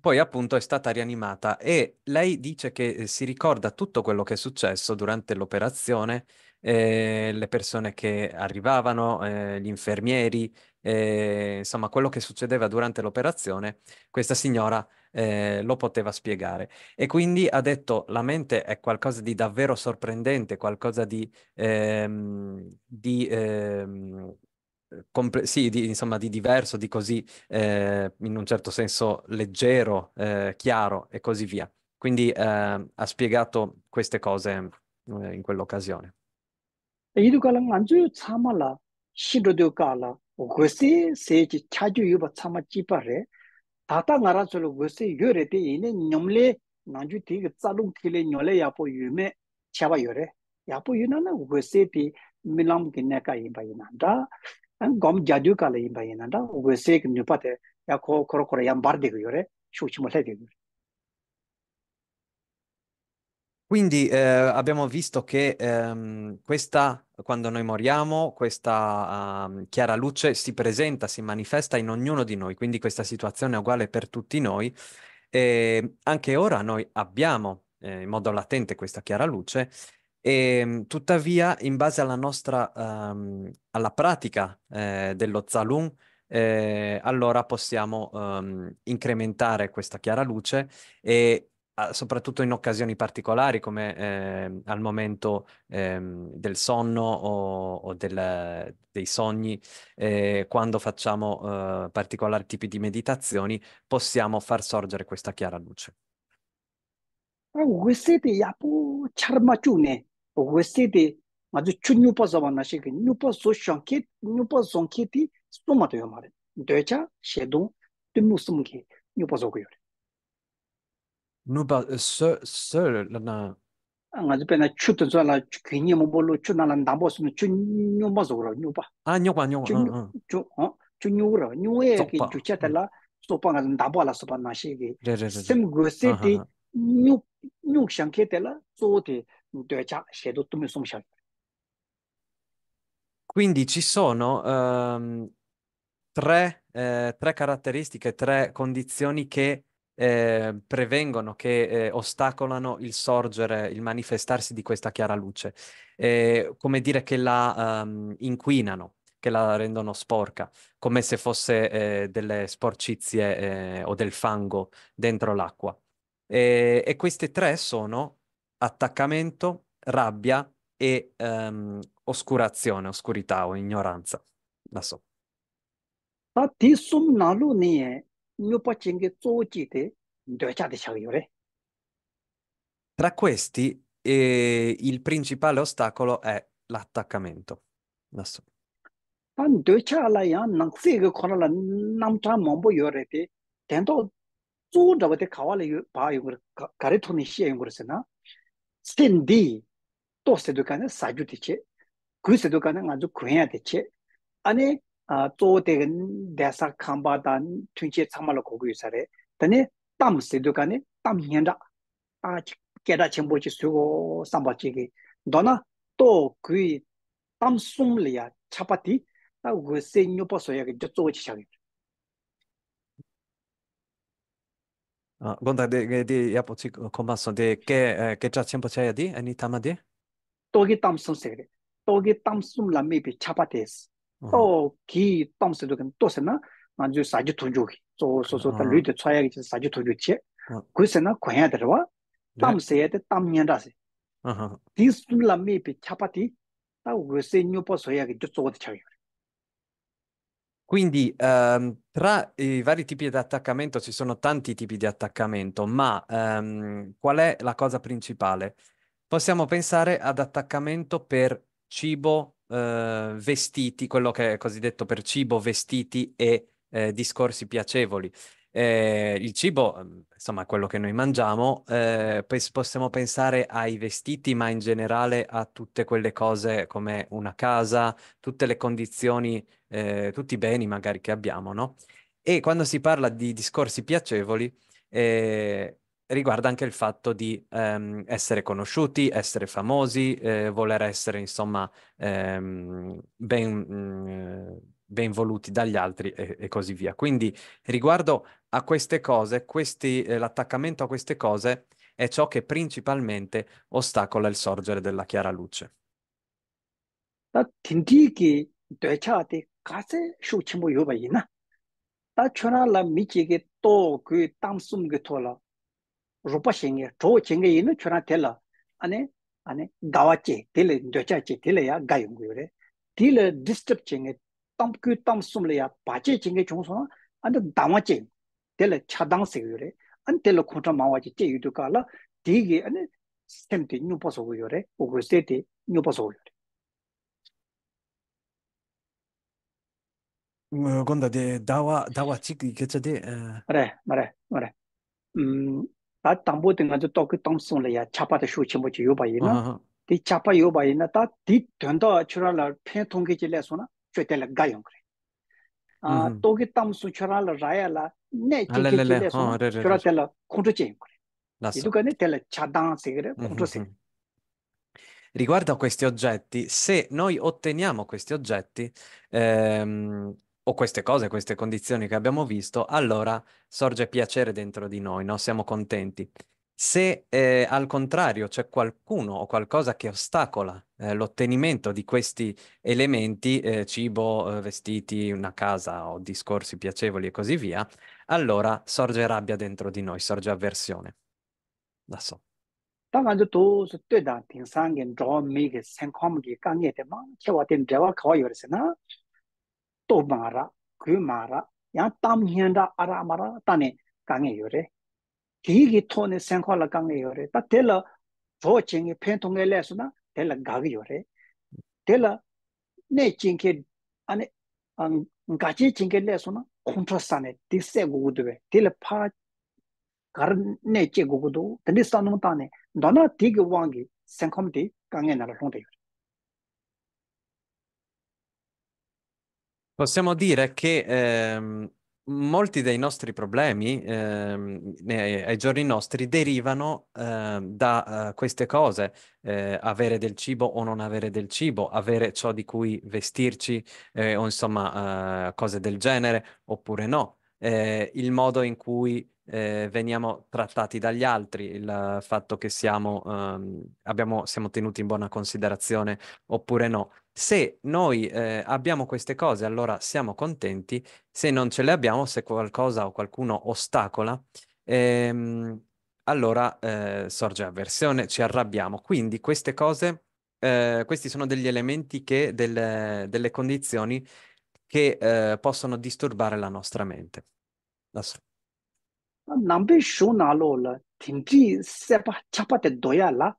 poi appunto è stata rianimata, e lei dice che si ricorda tutto quello che è successo durante l'operazione, le persone che arrivavano, gli infermieri, insomma quello che succedeva durante l'operazione questa signora lo poteva spiegare, e quindi ha detto la mente è qualcosa di davvero sorprendente, qualcosa di diverso, di così in un certo senso leggero, chiaro e così via. Quindi ha spiegato queste cose in quell'occasione. Tata Narazolo Gusi, Yurete in Nomle, Nanjuti, Zalung Kile, Nole, Yapo Yume, Chavayore, Yapo Yunana, Guseti, Milam Gineka in Bayananda, and Gom Jadukala in Bayananda, Gusek Nupate, Yako Korokorean Bardigure, Shuchimoleti. Quindi abbiamo visto che quando noi moriamo, questa chiara luce si presenta, si manifesta in ognuno di noi, quindi questa situazione è uguale per tutti noi. E anche ora noi abbiamo in modo latente questa chiara luce, e tuttavia in base alla nostra alla pratica dello Zalung, allora possiamo incrementare questa chiara luce, e soprattutto in occasioni particolari come al momento del sonno o dei sogni, quando facciamo particolari tipi di meditazioni possiamo far sorgere questa chiara luce. Nuba la Quindi ci sono tre caratteristiche, tre condizioni che prevengono, che ostacolano il sorgere, il manifestarsi di questa chiara luce, come dire che la inquinano, che la rendono sporca, come se fosse delle sporcizie o del fango dentro l'acqua. E queste tre sono attaccamento, rabbia e oscurazione, oscurità o ignoranza. La so. Tra questi, il principale ostacolo è l'attaccamento. Quindi tra i vari tipi di attaccamento ci sono tanti tipi di attaccamento, ma qual è la cosa principale? Possiamo pensare ad attaccamento per cibo, vestiti, quello che è cosiddetto per cibo, vestiti e discorsi piacevoli. Il cibo, insomma, quello che noi mangiamo, possiamo pensare ai vestiti, ma in generale a tutte quelle cose come una casa, tutte le condizioni, tutti i beni magari che abbiamo, no? E quando si parla di discorsi piacevoli, riguarda anche il fatto di essere conosciuti, essere famosi, voler essere, insomma, ben voluti dagli altri e così via. Quindi riguardo a queste cose, l'attaccamento a queste cose è ciò che principalmente ostacola il sorgere della chiara luce. Rupa shinge, to chinge inu chuna tela, ane gawache, tele, dochache, tele ya gayungure, tele disturb chinge, tamku tamsumle ya pache chinge chungsona, and damache, tele chadang segure, and tele contra mawache, yudukala, tigi, and stemti, new posogure, ugusteti, new posogure. Gonda de dawa chiki, che c'è di. Mare. Ta tambo tenga jo tok tamson le ya chapa de shu chimbo ji yoba yina ti chapa yoba yina ta ti tönda chura la phe thongge ji le sona chete la gayong re a to ki tamsu chura la raya la ne ti ki le sona chura te la khunto che ngre la su kane te la chadan segre khunto se. Riguardo a questi oggetti, se noi otteniamo questi oggetti o queste cose, queste condizioni che abbiamo visto, allora sorge piacere dentro di noi, no? Siamo contenti. Se al contrario c'è qualcuno o qualcosa che ostacola l'ottenimento di questi elementi, cibo, vestiti, una casa o discorsi piacevoli e così via, allora sorge rabbia dentro di noi, sorge avversione. Da so. Tomara, Kumara, Yan Tam Hienda Aramara, Tane, Gangayore. Tigi Tone Sankola Gangayore, but Tella, Torching, Pentonga Lessona, Tella Gagiore, Tella, Nechinke, and Gachi Chinke Lessona, Contrasane, Disegudue, Tella Part, Garneche Gugudu, the Nistanutane, Donna Tigi Wangi, Sankomti, Gangena Ronde. Possiamo dire che molti dei nostri problemi ai giorni nostri derivano da queste cose, avere del cibo o non avere del cibo, avere ciò di cui vestirci o insomma cose del genere oppure no, il modo in cui veniamo trattati dagli altri, il fatto che siamo tenuti in buona considerazione oppure no. Se noi abbiamo queste cose, allora siamo contenti. Se non ce le abbiamo, se qualcosa o qualcuno ostacola, allora sorge avversione, ci arrabbiamo. Quindi queste cose, questi sono degli elementi che, delle condizioni che possono disturbare la nostra mente. nambi shu na lo la timji sepa chapa te doya la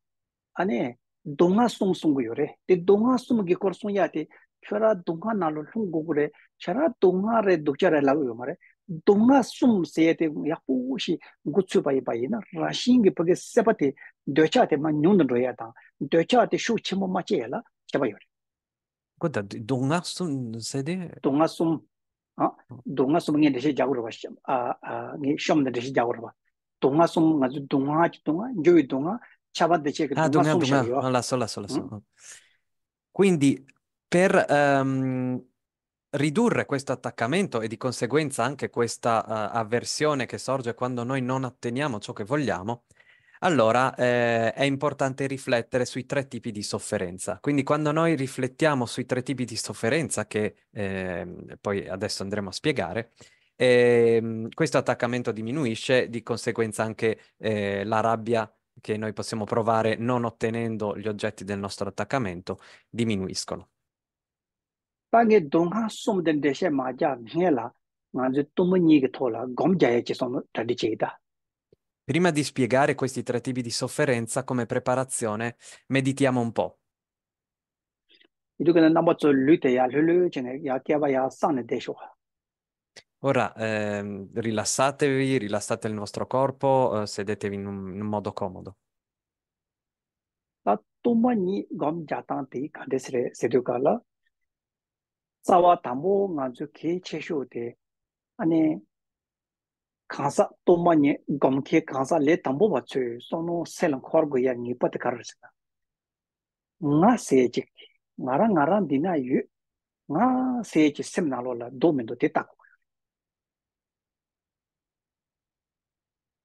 ane donga sum sum yore te donga sum gi kor sun ya te chara donga na lo lung gure chara donga re duchara la yo mare donga sum se te yapu shi gutsu bai bai na rashin gi page sepa te docha te man nyun doya ta docha te shu chimo ma che la chaba yore goda donga sum se de donga sum Dunga sum in the Jaguarvasham, Shom the Jaguarva. Tunga sum, Dunga, Joy Dunga, Chabat de Checa, Dunga, la sola sola. Quindi, per ridurre questo attaccamento e di conseguenza anche questa avversione che sorge quando noi non otteniamo ciò che vogliamo, allora è importante riflettere sui tre tipi di sofferenza. Quindi quando noi riflettiamo sui tre tipi di sofferenza, che poi adesso andremo a spiegare, questo attaccamento diminuisce, di conseguenza anche la rabbia che noi possiamo provare non ottenendo gli oggetti del nostro attaccamento diminuiscono. Prima di spiegare questi tre tipi di sofferenza come preparazione, meditiamo un po'. Ora rilassatevi, rilassate il vostro corpo, sedetevi in un modo comodo. Kansa tomani gomke kansa le tambo batsu sono selan korgo ya nipat karusna nga seje ngara ngara dina yu nga seje semnalola domendo tetako.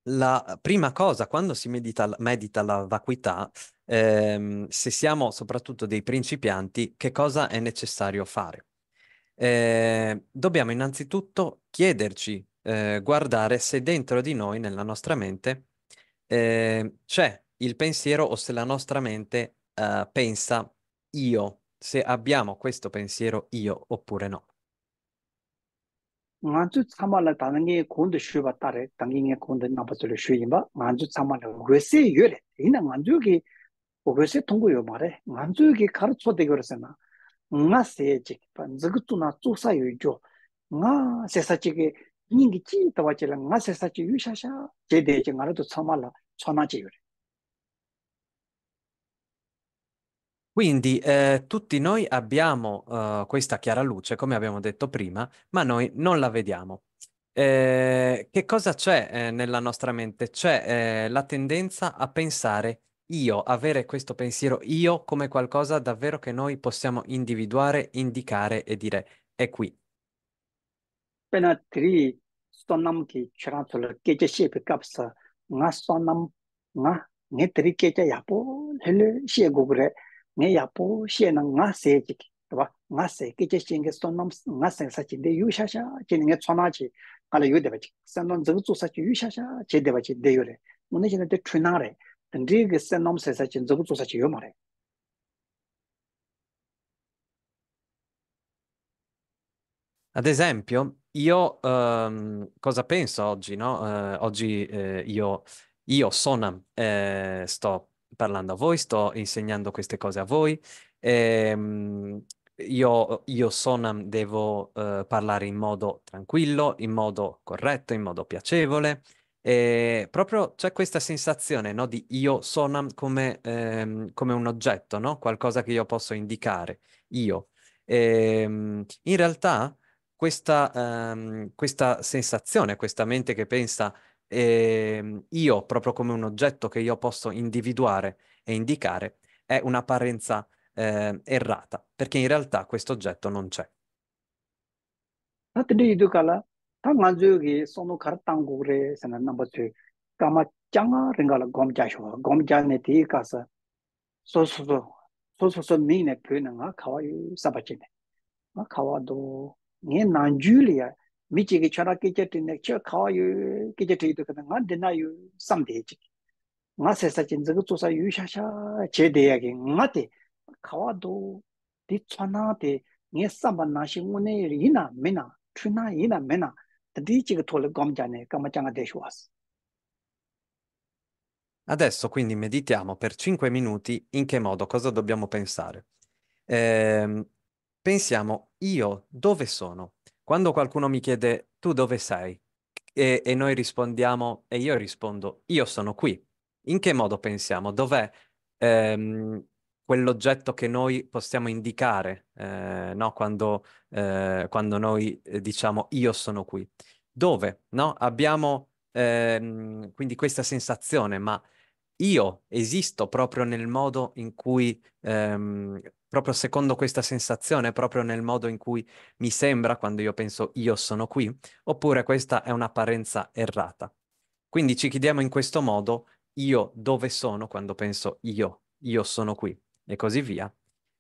La prima cosa quando si medita la vacuità, se siamo soprattutto dei principianti, che cosa è necessario fare? Dobbiamo innanzitutto chiederci, guardare se dentro di noi, nella nostra mente, c'è il pensiero o se la nostra mente pensa io, se abbiamo questo pensiero io oppure no. Quindi tutti noi abbiamo questa chiara luce, come abbiamo detto prima, ma noi non la vediamo. Che cosa c'è nella nostra mente? C'è la tendenza a pensare io, avere questo pensiero io come qualcosa davvero che noi possiamo individuare, indicare e dire è qui. Penatri sonam ki chrantola keche shepe kapsa nga sonam nga netri keche yapo hele she gogre ne yapo she na nga sejik ba nga se keche shenge sonam nga sensa chinde yushasha chenge chonachi ala yudebachi sanon zutsu sachi yushasha chedebachi deyore munejene te trinare ndrig sanom sensa chin zutsu sachi yomare. Ad esempio, io cosa penso oggi, no? Oggi io Sonam, sto parlando a voi, sto insegnando queste cose a voi, io Sonam devo parlare in modo tranquillo, in modo corretto, in modo piacevole, e proprio c'è questa sensazione, no, di io Sonam come un oggetto, no? Qualcosa che io posso indicare, io. In realtà questa sensazione, questa mente che pensa io proprio come un oggetto che io posso individuare e indicare, è un'apparenza errata, perché in realtà questo oggetto non c'è. Adesso quindi meditiamo per 5 minuti in che modo, cosa dobbiamo pensare. Pensiamo, io dove sono? Quando qualcuno mi chiede, tu dove sei? E noi rispondiamo, e io rispondo, io sono qui. In che modo pensiamo? Dov'è quell'oggetto che noi possiamo indicare, no? Quando noi diciamo io sono qui? Dove? No? Abbiamo quindi questa sensazione, ma io esisto proprio nel modo in cui, proprio secondo questa sensazione, proprio nel modo in cui mi sembra quando io penso io sono qui, oppure questa è un'apparenza errata. Quindi ci chiediamo in questo modo, io dove sono quando penso io sono qui, e così via.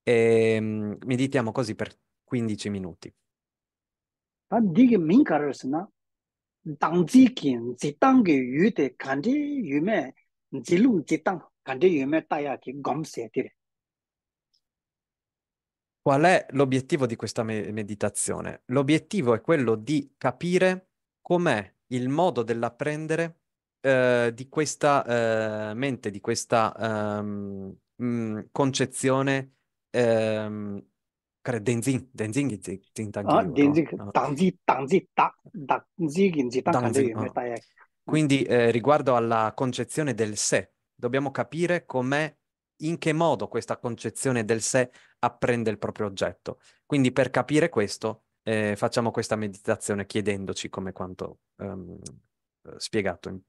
E meditiamo così per 15 minuti. Qual è l'obiettivo di questa meditazione? L'obiettivo è quello di capire com'è il modo dell'apprendere di questa mente, di questa concezione quindi riguardo alla concezione del sé, dobbiamo capire com'è, in che modo questa concezione del sé apprende il proprio oggetto. Quindi per capire questo facciamo questa meditazione chiedendoci, come quanto spiegato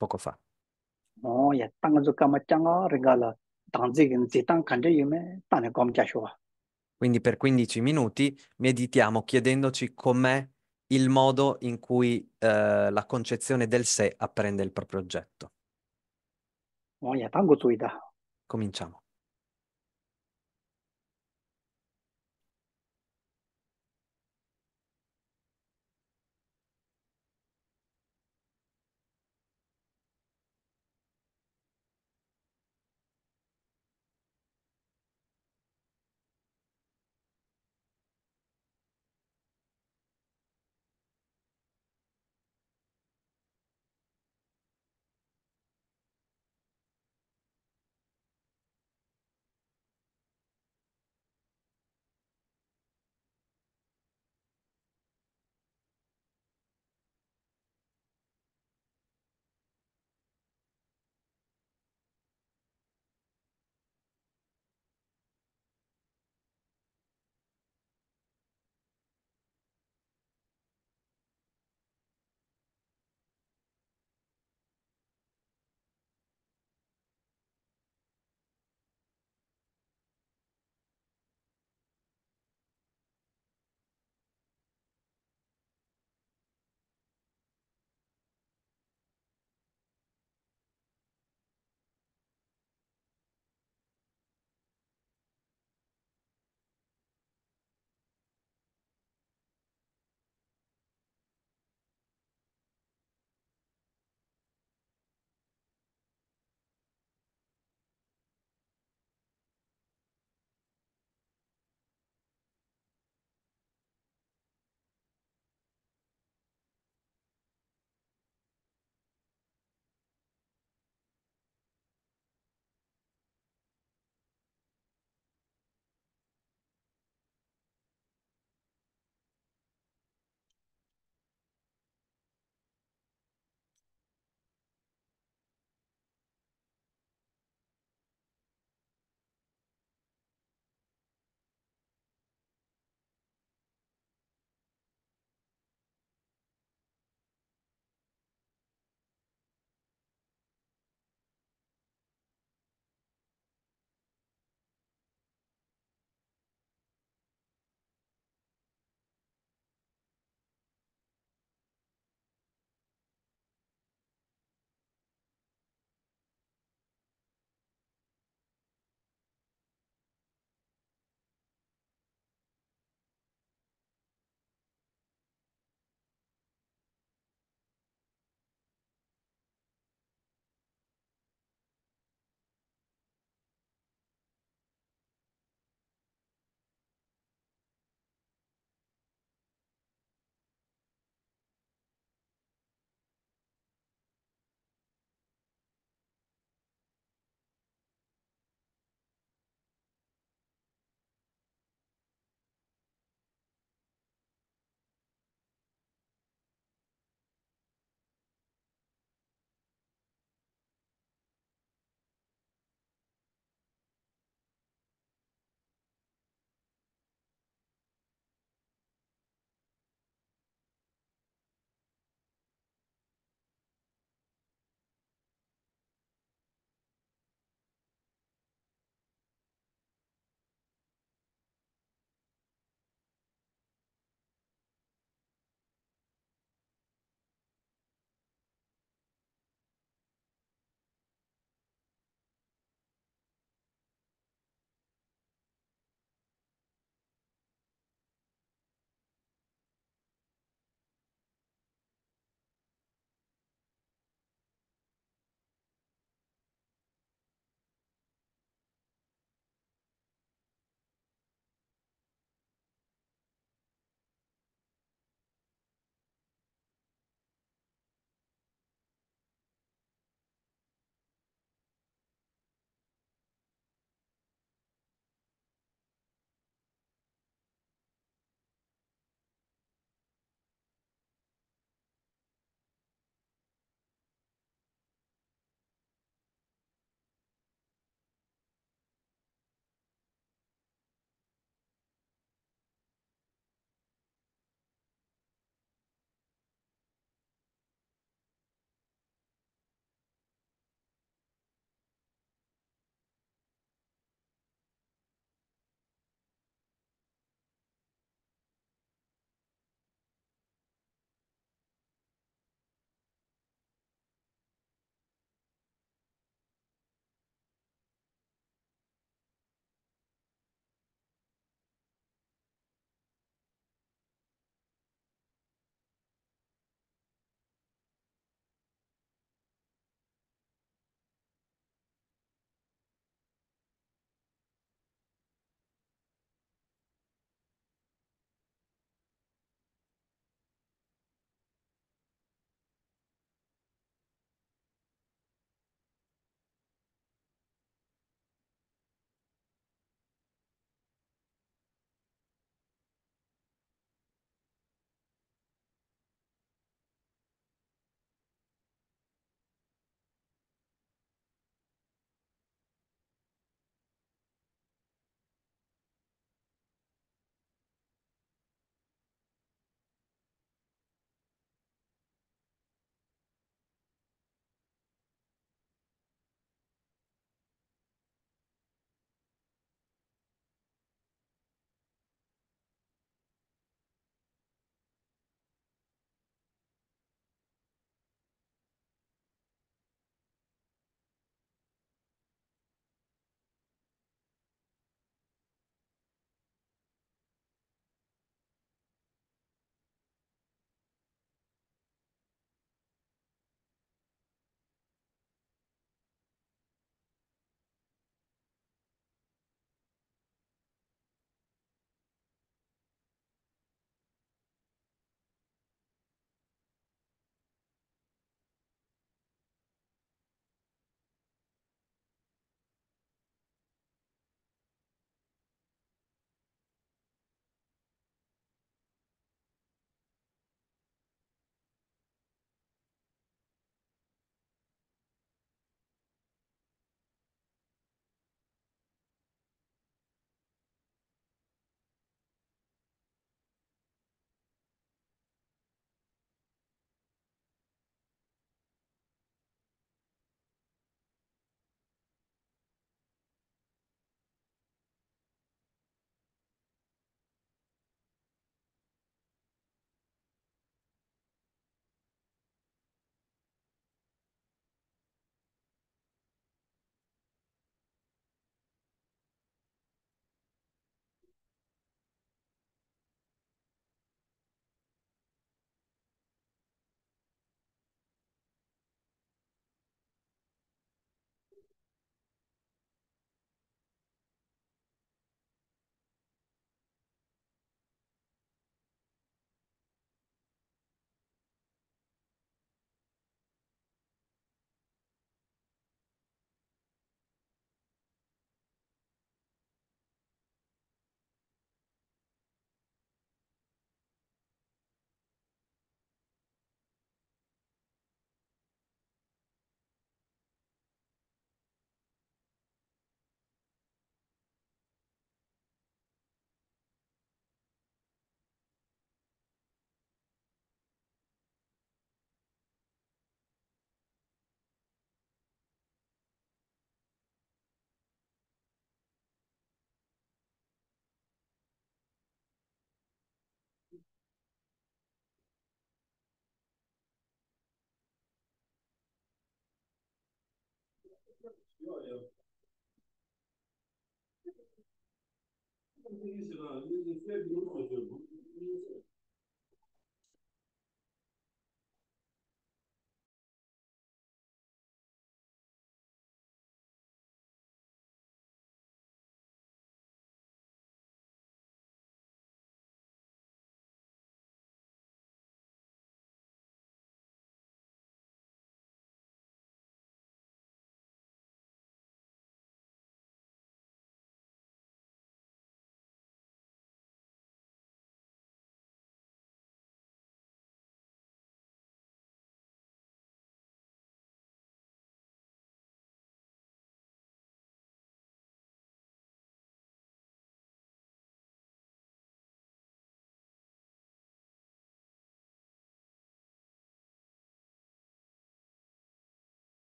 poco fa. Quindi per 15 minuti meditiamo chiedendoci com'è il modo in cui la concezione del sé apprende il proprio oggetto. Cominciamo.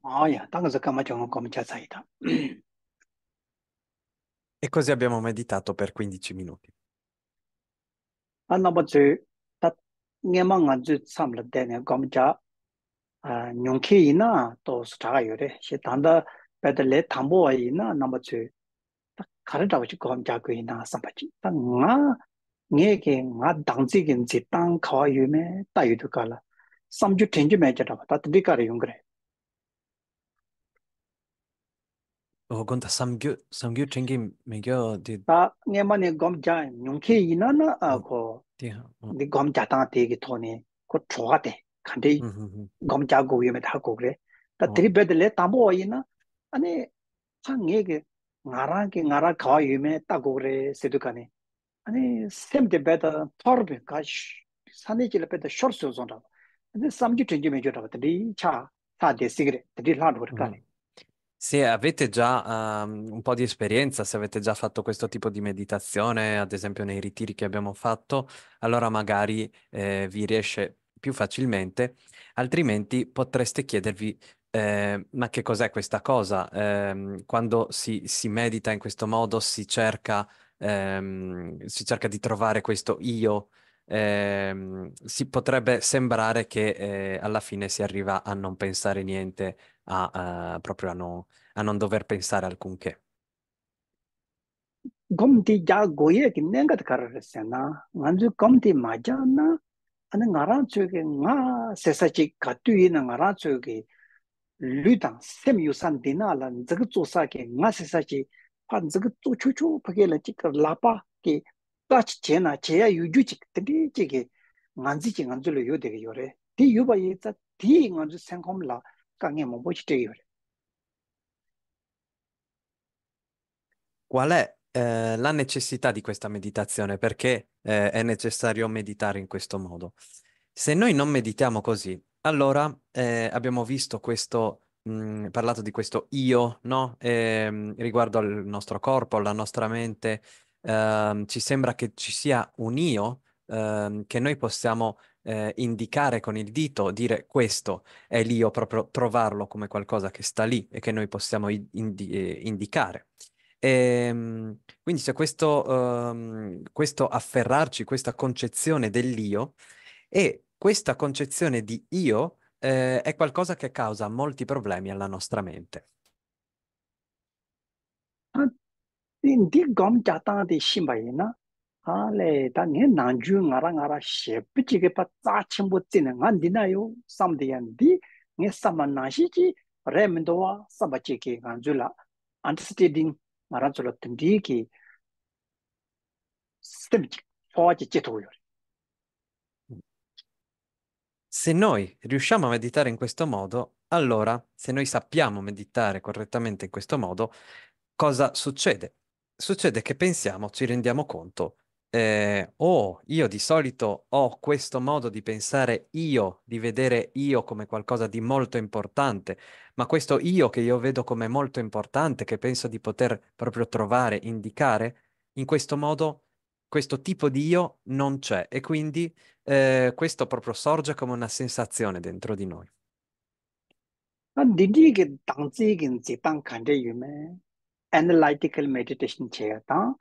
Pomaia, E così abbiamo meditato per 15 minuti. Oh, conta samgyu chengi megyo di ta ngemane gomja nyongke ina na ko di gomja ta te gi thone ko chwa de khande gomja go yeme ta ko le ta tri bed le tambo ina ane sange ge ngara kha yeme ta go re sedukane ane sem de bed torbe ka sane ji le bed short so zonda ane samgyu chengi megyo ta di cha ta de sigre di la do ka ne. Se avete già un po' di esperienza, se avete già fatto questo tipo di meditazione, ad esempio nei ritiri che abbiamo fatto, allora magari vi riesce più facilmente, altrimenti potreste chiedervi ma che cos'è questa cosa? Quando si medita in questo modo si cerca di trovare questo io, si potrebbe sembrare che alla fine si arriva a non pensare niente, proprio a non dover pensare alcunché. Gomti già goye che nengat carressena, anzu gomti majana, anangaranzu che nga sesaci catuina ngaranzu che lutan semiusantina la nzgutsa che nga sesaci panzgutsu chuchu perché la ticca lapa che touch cena cea yujuci tedi che nganzi che nganzu lo yode yore. Ti yuba yeta ti nganzu sengkom la. Qual è la necessità di questa meditazione? Perché è necessario meditare in questo modo? Se noi non meditiamo così, allora abbiamo visto questo, parlato di questo io, no? Riguardo al nostro corpo, alla nostra mente, ci sembra che ci sia un io che noi possiamo indicare con il dito, dire questo è l'io, proprio trovarlo come qualcosa che sta lì e che noi possiamo indicare. E quindi c'è questo afferrarci, questa concezione dell'io, e questa concezione di io è qualcosa che causa molti problemi alla nostra mente. Ale da nge nanju ngara shepi chige pa tsa chimbo tsine ngandina yo samdiyandi nge samanashi chi remdoa sabachi ki nganjula understanding ngara chula tindi ki stemchi foji cheto yori. Se noi riusciamo a meditare in questo modo, allora se noi sappiamo meditare correttamente in questo modo, cosa succede? Succede che pensiamo, ci rendiamo conto io di solito ho questo modo di pensare io, di vedere io come qualcosa di molto importante, ma questo io che io vedo come molto importante, che penso di poter proprio trovare, indicare, in questo modo questo tipo di io non c'è, e quindi questo proprio sorge come una sensazione dentro di noi. Analytical meditation che ta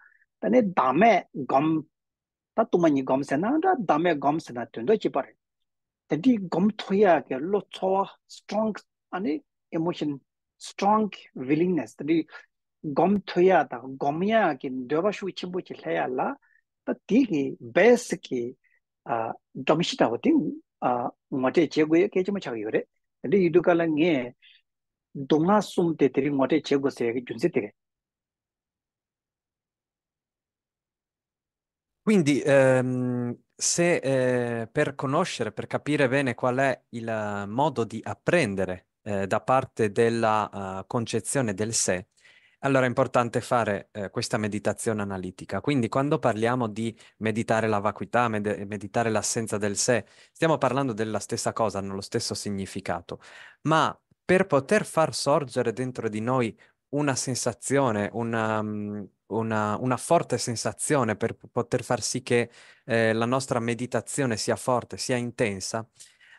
ne dame gom ta tumani gom sena da dame gom sena tundo chi pare tedi gom thoya ke lo choa strong ani emotion strong willingness tedi gom thoya ta gomya ke deba shu chi bo chi la la ta ti ki base ki domishita hotin mote che go ke chi ma chha yore tedi idu kala nge dunga sum te teri ngote che go se junse te. Quindi se per conoscere, per capire bene qual è il modo di apprendere da parte della concezione del sé, allora è importante fare questa meditazione analitica. Quindi quando parliamo di meditare la vacuità, meditare l'assenza del sé, stiamo parlando della stessa cosa, hanno lo stesso significato, ma per poter far sorgere dentro di noi una sensazione, una forte sensazione, per poter far sì che la nostra meditazione sia forte, sia intensa,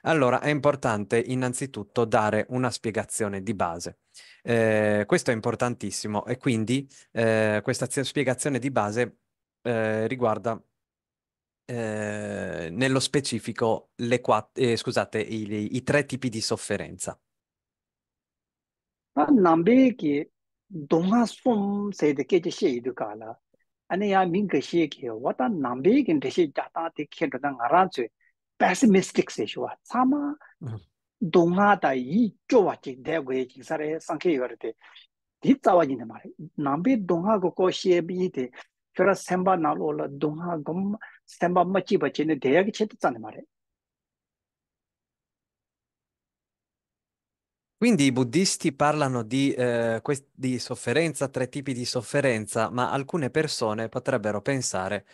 Allora, è importante innanzitutto dare una spiegazione di base. Questo è importantissimo e quindi questa spiegazione di base riguarda nello specifico i tre tipi di sofferenza. Pessimistic session. Sama dongata I Joachim there with Sanke or the Ditawajinamari. Nambi donga go shebi, Fera Semba Nalola, Donga Gum, Semba Machiba Chin, Deag Chetanamare. Quindi i buddisti parlano di sofferenza, tre tipi di sofferenza, ma alcune persone potrebbero pensare.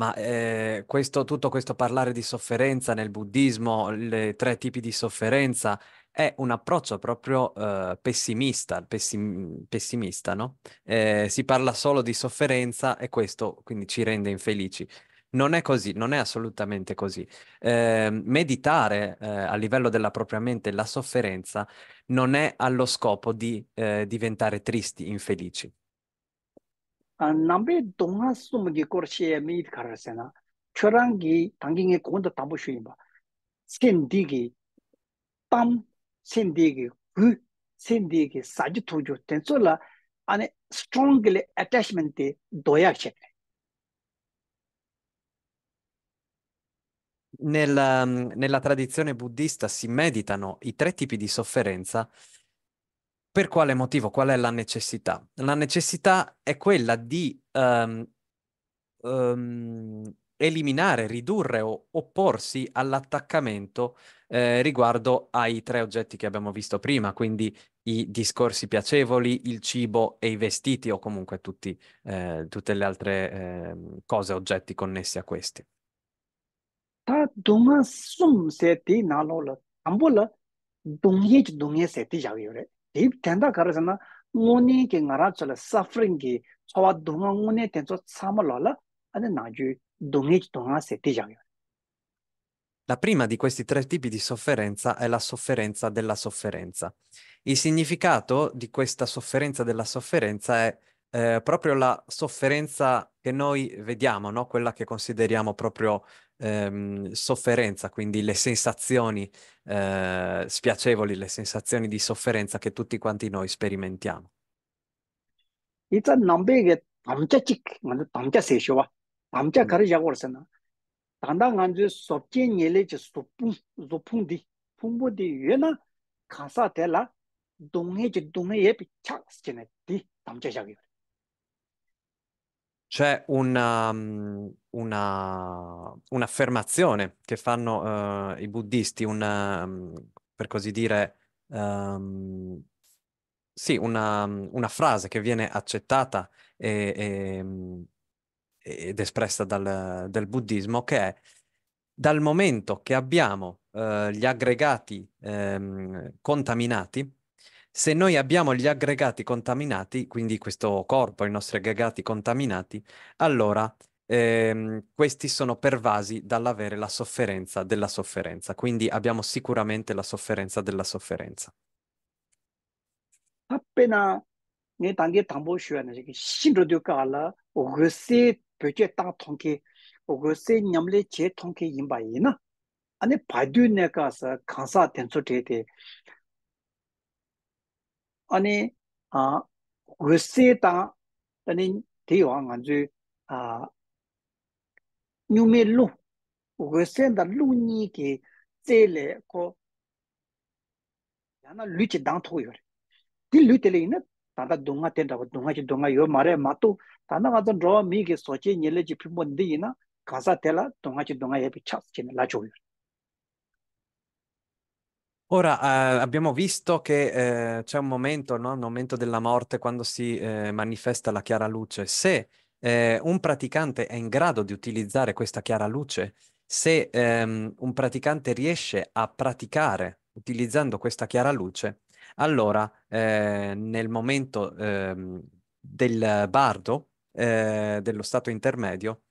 Ma tutto questo parlare di sofferenza nel buddismo, i tre tipi di sofferenza, è un approccio proprio pessimista, no? Si parla solo di sofferenza e questo quindi ci rende infelici. Non è così, non è assolutamente così. Meditare a livello della propria mente la sofferenza non è allo scopo di diventare tristi, infelici. Nambe donga sum di corsi e mid carasena, Churangi, tanging e conda tabushimba, Sendigi, Pam, Sendigi, Hu, Sendigi, Sagitujo, Tensola, and strongly attachment di doyace. Nella tradizione buddista si meditano i tre tipi di sofferenza. Per quale motivo? Qual è la necessità? La necessità è quella di eliminare, ridurre o opporsi all'attaccamento riguardo ai tre oggetti che abbiamo visto prima, quindi i discorsi piacevoli, il cibo e i vestiti o comunque tutte le altre cose, oggetti connessi a questi. Deep tenda carasana, moni che ngarazola, suffering, soa dunga mone tenso samalola, ade naju, dungich dunga setijayo. La prima di questi tre tipi di sofferenza è la sofferenza della sofferenza. Il significato di questa sofferenza della sofferenza è proprio la sofferenza che noi vediamo, no? Quella che consideriamo proprio sofferenza, quindi le sensazioni spiacevoli, le sensazioni di sofferenza che tutti quanti noi sperimentiamo. C'è un'affermazione che fanno i buddisti, per così dire, una frase che viene accettata ed espressa dal buddismo, che è: dal momento che abbiamo gli aggregati contaminati, se noi abbiamo gli aggregati contaminati, quindi questo corpo, i nostri aggregati contaminati, allora questi sono pervasi dall'avere la sofferenza della sofferenza. Quindi abbiamo sicuramente la sofferenza della sofferenza. Appena ne tangi tambo shuane che shinro de kala ogse peche ta tonke ogse nyamle che tonke yimbai na ane padu ne ka sa khansa tenso te Ani Ruseta Tanin Tiwanganju Numelu Rusenda Luniki Zele Co Yana Luci Dantoir. Di Lutelina Tana Dunga Tenda Dunga Yo Mare Matu Tana draw Migi Sochi Neleji Pimondina Casatella Dungaci Dunga Epi Chaschin La Joy. Ora abbiamo visto che c'è un momento, no? Un momento della morte quando si manifesta la chiara luce. Se un praticante è in grado di utilizzare questa chiara luce, se un praticante riesce a praticare utilizzando questa chiara luce, allora nel momento del bardo, dello stato intermedio,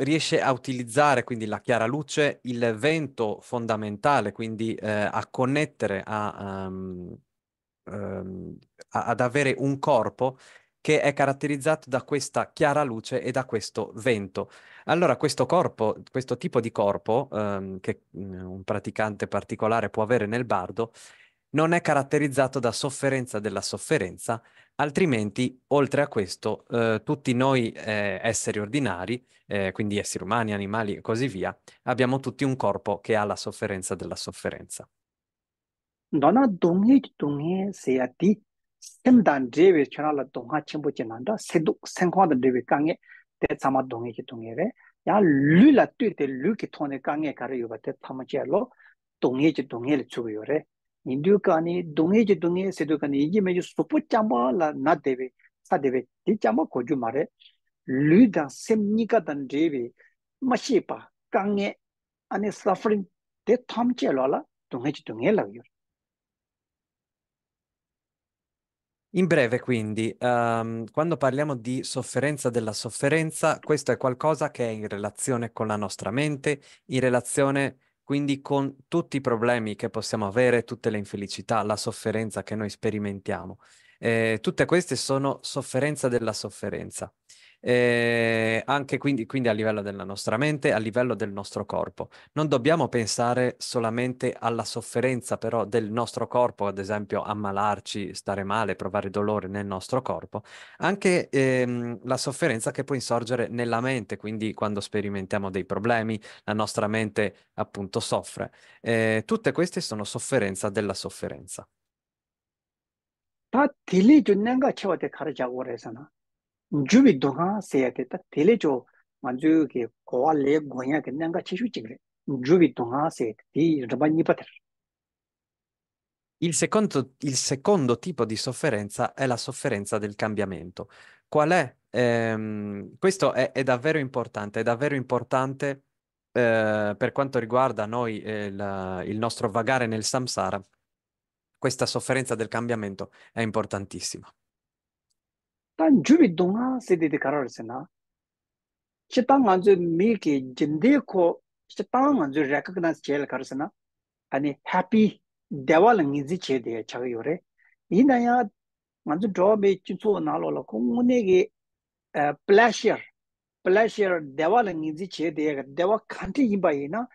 riesce a utilizzare quindi la chiaraluce, il vento fondamentale, quindi a connettere, ad avere un corpo che è caratterizzato da questa chiaraluce e da questo vento. Allora questo corpo, questo tipo di corpo che un praticante particolare può avere nel bardo, non è caratterizzato da sofferenza della sofferenza, altrimenti oltre a questo tutti noi esseri ordinari, quindi esseri umani, animali e così via, abbiamo tutti un corpo che ha la sofferenza della sofferenza. Donna Dungi si è di Semdan Devi Chanala Dunga Chimbuchinanda, Seduk Senkwanda Devi Kange, Tetsama Dungi Tungere, Ya Lula Tute Luki Tone Kange Kariuba Tetamacello, Dungi Dungel Tsuyore. Indukani, Dungi Dungi, Sedukani, Yimaju Supuchamba, La Nadeve, Sadeve, Tichama Kojumare, Luda Semnika Dan Devi, Mashipa, Kange, Ane Suffering, Tetamacello, Dungi Dungela. In breve quindi, quando parliamo di sofferenza della sofferenza, questo è qualcosa che è in relazione con la nostra mente, in relazione quindi con tutti i problemi che possiamo avere, tutte le infelicità, la sofferenza che noi sperimentiamo. Tutte queste sono sofferenza della sofferenza, anche quindi a livello della nostra mente, a livello del nostro corpo. Non dobbiamo pensare solamente alla sofferenza però del nostro corpo, ad esempio ammalarci, stare male, provare dolore nel nostro corpo, anche la sofferenza che può insorgere nella mente, quindi quando sperimentiamo dei problemi, la nostra mente appunto soffre. Tutte queste sono sofferenza della sofferenza. Jubi Dunga said that Telejo Manzuki Koale Goyak and Nanga Chichigre. Jubi Dunga said the Rabani Pater. Il secondo tipo di sofferenza è la sofferenza del cambiamento. Qual è? Questo è davvero importante, per quanto riguarda noi il nostro vagare nel samsara. Questa sofferenza del cambiamento è importantissima. Giubidunga si dedicarà al Senato. C'è tanto Miki, Gendeco, c'è tanto riconosce il Carsena, e happy devalangizice di Chagiore. In aia, manzo Jobe, Cinsu, Nalola, Comuneghi, pleasure devalangizice di Deva Canti Ibaina,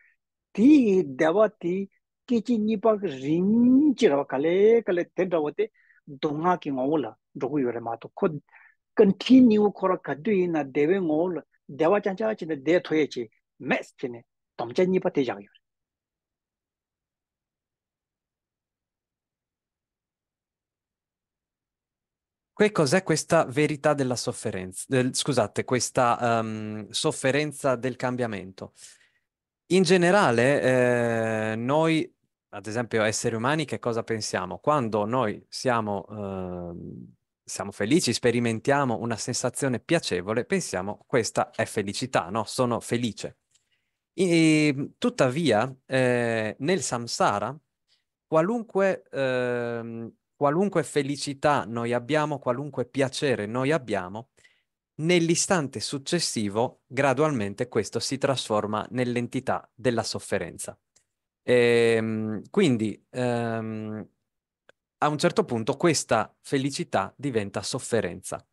ti devati, Kichi Nipak, Rinciro, Kale, Kale, Tendavote, Dunga Kingola. Continue Kora Kaduina Deve Ngol, Deva Chanchachi, the De Toechi, Mestine, Tomchani Patejagir. Che cos'è questa verità della sofferenza? Scusate, questa sofferenza del cambiamento. In generale, noi, ad esempio, esseri umani, che cosa pensiamo? Quando noi siamo felici, sperimentiamo una sensazione piacevole, pensiamo questa è felicità, no? Sono felice. E, tuttavia, nel samsara, qualunque felicità noi abbiamo, qualunque piacere noi abbiamo, nell'istante successivo, gradualmente questo si trasforma nell'entità della sofferenza. E, quindi, a un certo punto questa felicità diventa sofferenza.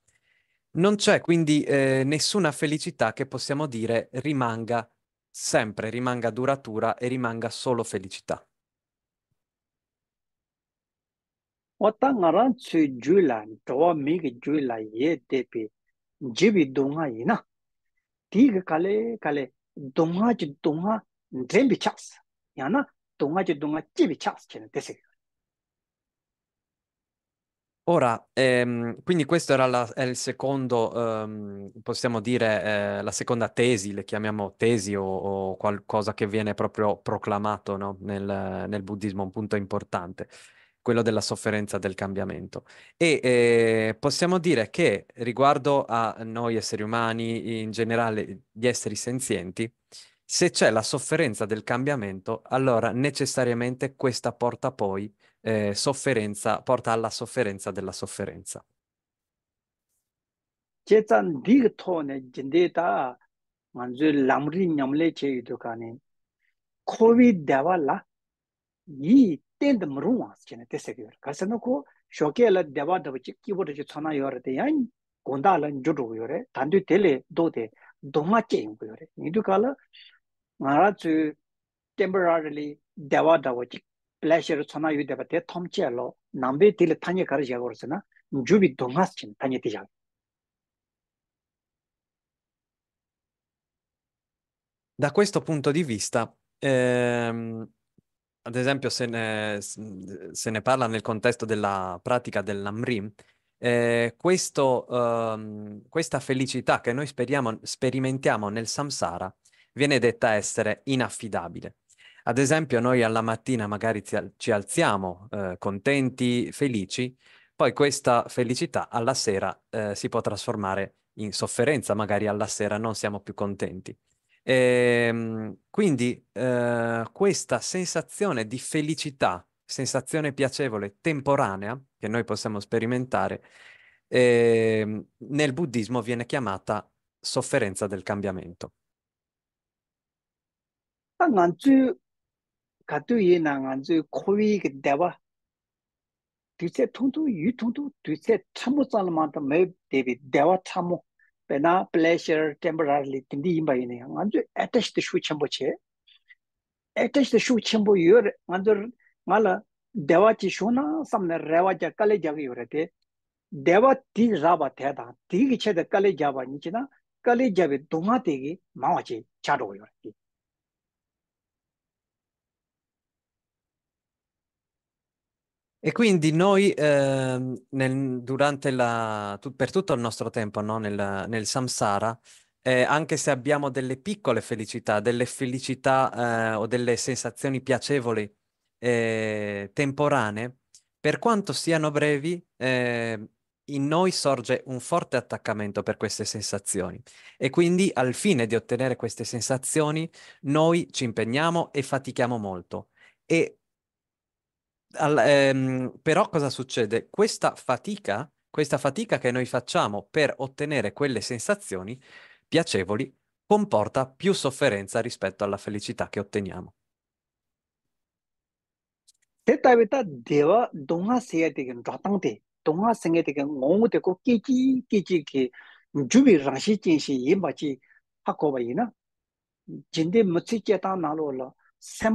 Non c'è quindi nessuna felicità che possiamo dire rimanga sempre, rimanga duratura e rimanga solo felicità. Ora, quindi questo era il secondo, possiamo dire, la seconda tesi, le chiamiamo tesi o qualcosa che viene proprio proclamato, no? Nel buddismo, un punto importante, quello della sofferenza del cambiamento. E possiamo dire che riguardo a noi esseri umani, in generale gli esseri senzienti, se c'è la sofferenza del cambiamento, allora necessariamente questa porta poi porta alla sofferenza della sofferenza. 먼저 람린 염레 제이도 간에 코비 대발라 이 텐데 머루마스 제네 테세게 가서놓고 쇼케라 대바도 키보드 제 천하 요르데 양 곤달은 주도 요레 단디 텔레 도데 도마체 요레 니두칼라 마라츠 temporarily 대바다고 pleasure 천하 유데바테 톰체로 남베 딜 타니 가르자고르스나 주비 동하스 진 타니 디자 Da questo punto di vista, ad esempio se ne parla nel contesto della pratica del Lamrim, questa felicità che noi sperimentiamo nel samsara viene detta essere inaffidabile. Ad esempio noi alla mattina magari ci alziamo contenti, felici, poi questa felicità alla sera si può trasformare in sofferenza, magari alla sera non siamo più contenti. E quindi questa sensazione di felicità, sensazione piacevole, temporanea, che noi possiamo sperimentare, nel buddismo viene chiamata sofferenza del cambiamento. Pena pleasure temporarily tindi imba ine anju attached to chambo che attached to chambo yor anju mala devachi shona samne revaja kale jagi yorete devati raba theda tigi cheda kale jaba nichna kale jabe dumate gi mawachi chado yorete E quindi noi per tutto il nostro tempo, no? nel samsara, anche se abbiamo delle piccole felicità, o delle sensazioni piacevoli temporanee, per quanto siano brevi, in noi sorge un forte attaccamento per queste sensazioni. E quindi al fine di ottenere queste sensazioni, noi ci impegniamo e fatichiamo molto. E però cosa succede? Questa fatica che noi facciamo per ottenere quelle sensazioni piacevoli comporta più sofferenza rispetto alla felicità che otteniamo. Se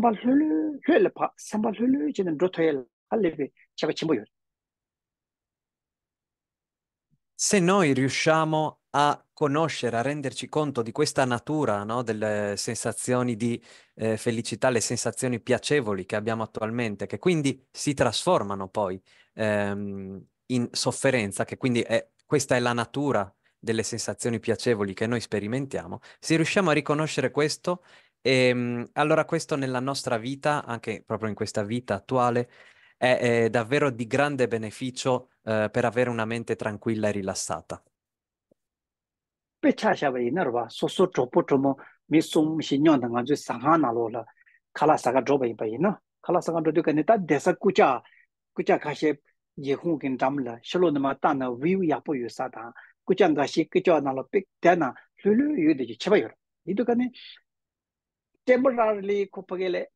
noi riusciamo a conoscere, a renderci conto di questa natura, no, delle sensazioni di felicità, le sensazioni piacevoli che abbiamo attualmente, che quindi si trasformano poi in sofferenza, che quindi questa è la natura delle sensazioni piacevoli che noi sperimentiamo, se riusciamo a riconoscere questo, allora questo nella nostra vita, anche proprio in questa vita attuale, è davvero di grande beneficio per avere una mente tranquilla e rilassata. Temporarily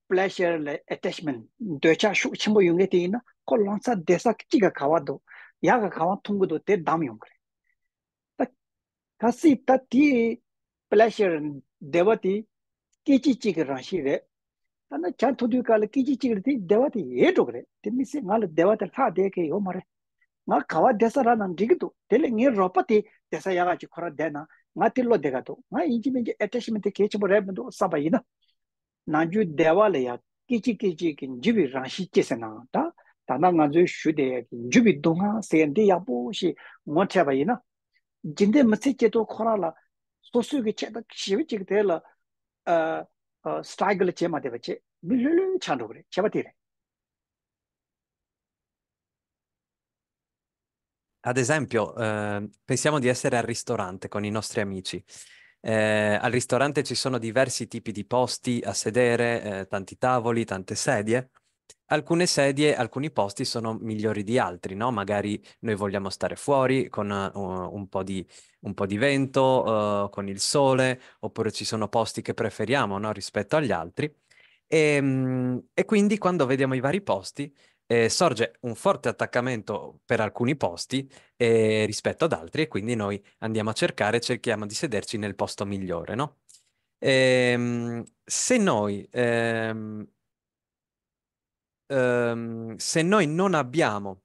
pleasure attachment docha shukchimbo yungeti na kolonsa desa kiga kawado yaga kawa tungdo te damyongre kasi tati pleasure devati kichi chig rashi re ana chantu du kal kichi chigri devati etogre timisi ngal devata tha deke yo mare na kawa desa ranan digdo tele ngir ropati desa yaga chikora dena ngatillo degato ma inji attachment ke chimbo rebdo sabayina Nanju Devalea, Kichiki in Jubi Rashi Chesanata, Tanangazu Shude, Jubi Dunga, Sendi Yabu, she Montabaina, Jinde Masicheto Corala, Sosuki Chetak Shivichik Tela, Striggle Chema Devace, Bilu Chandore, Chavatire. Ad esempio, pensiamo di essere al ristorante con i nostri amici. Al ristorante ci sono diversi tipi di posti a sedere, tanti tavoli, tante sedie. alcune sedie, alcuni posti sono migliori di altri, no? Magari noi vogliamo stare fuori con un po' di vento, con il sole, oppure ci sono posti che preferiamo, no? Rispetto agli altri. E quindi quando vediamo i vari posti sorge un forte attaccamento per alcuni posti rispetto ad altri, e quindi noi andiamo a cerchiamo di sederci nel posto migliore, no? Se noi non abbiamo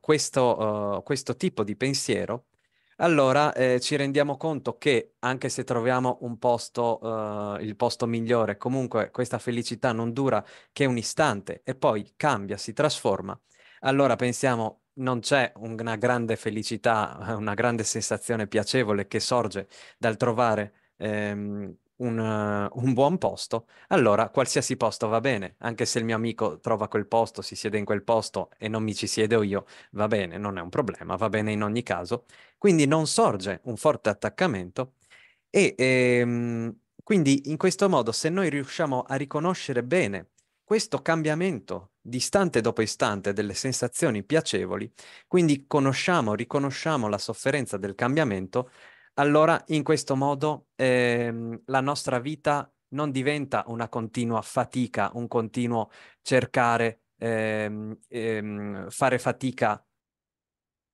questo tipo di pensiero, allora ci rendiamo conto che anche se troviamo un posto, il posto migliore, comunque questa felicità non dura che un istante e poi cambia, si trasforma. Allora pensiamo, non c'è una grande felicità, una grande sensazione piacevole che sorge dal trovare un buon posto, allora qualsiasi posto va bene, anche se il mio amico trova quel posto, si siede in quel posto e non mi ci siedo io, va bene, non è un problema, va bene in ogni caso. Quindi non sorge un forte attaccamento e quindi in questo modo, se noi riusciamo a riconoscere bene questo cambiamento di istante dopo istante delle sensazioni piacevoli, quindi riconosciamo la sofferenza del cambiamento, allora in questo modo la nostra vita non diventa una continua fatica, un continuo cercare, fare fatica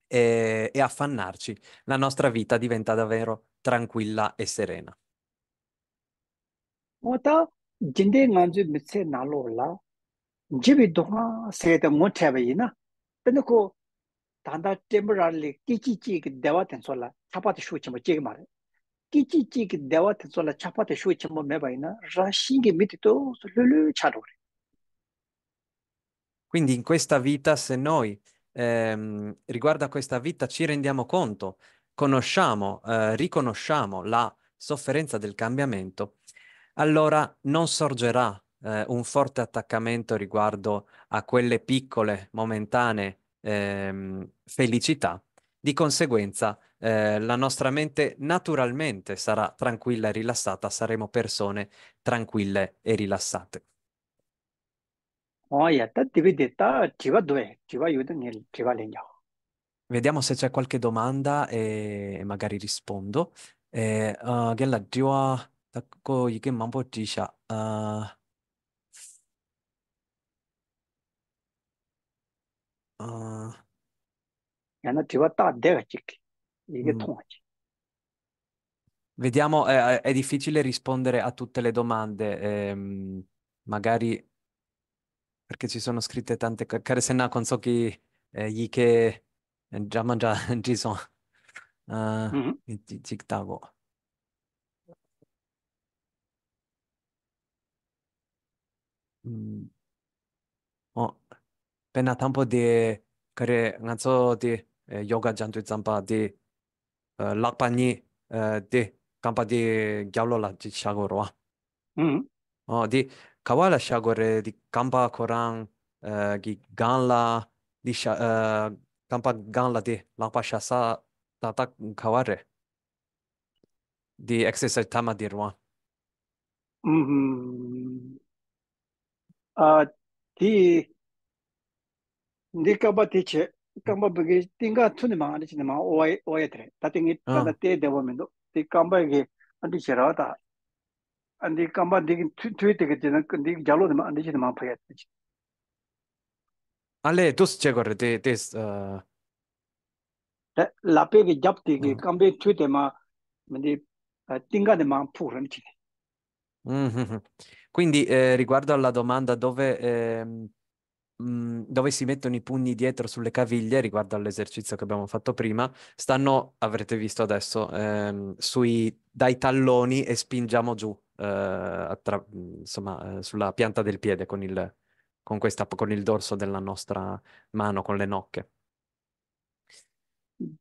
e affannarci. La nostra vita diventa davvero tranquilla e serena. Tanda temporarily Kichi Deva Tensola, Chapati Shuchima Jigmar. Kichi Deva Tensola, Chapati Shuchima Mebaina, Rashingi Mitito, Lulu Chadori. Quindi in questa vita, se noi riguardo a questa vita ci rendiamo conto, riconosciamo la sofferenza del cambiamento, allora non sorgerà un forte attaccamento riguardo a quelle piccole, momentanee felicità. Di conseguenza la nostra mente naturalmente sarà tranquilla e rilassata, saremo persone tranquille e rilassate. Vediamo se c'è qualche domanda e magari rispondo. Vediamo, è difficile rispondere a tutte le domande, magari perché ci sono scritte tante cose, care se no con so che gli che già mangiano ci sono. Penna tampo di kare ngazzo di yoga jantu zampa di lakpani di kampa di gyalola di shagorwa. Oh di kawala shagore di kampa korang gi ganla di kampa ganla di lakpa shasa tatak kaware di exercise tama di rwa. Di Nikaba teacher, Kamba Buggy, Tinga Tunima, Cinema, Oetre, Tatting it, and the Tay de Woman, the Kambagi, and the Sherata, and the Kamba digging two tickets and the Jalodima and the Cinema Payet. Ale, dus Chegor, this Lapegi Japti, Kambi Twitema, the Tinga de Mampur and Chile. Quindi, riguardo alla domanda dove. Dove si mettono i pugni dietro sulle caviglie riguardo all'esercizio che abbiamo fatto prima, stanno, avrete visto adesso, dai talloni e spingiamo giù, insomma, sulla pianta del piede con il dorso della nostra mano, con le nocche.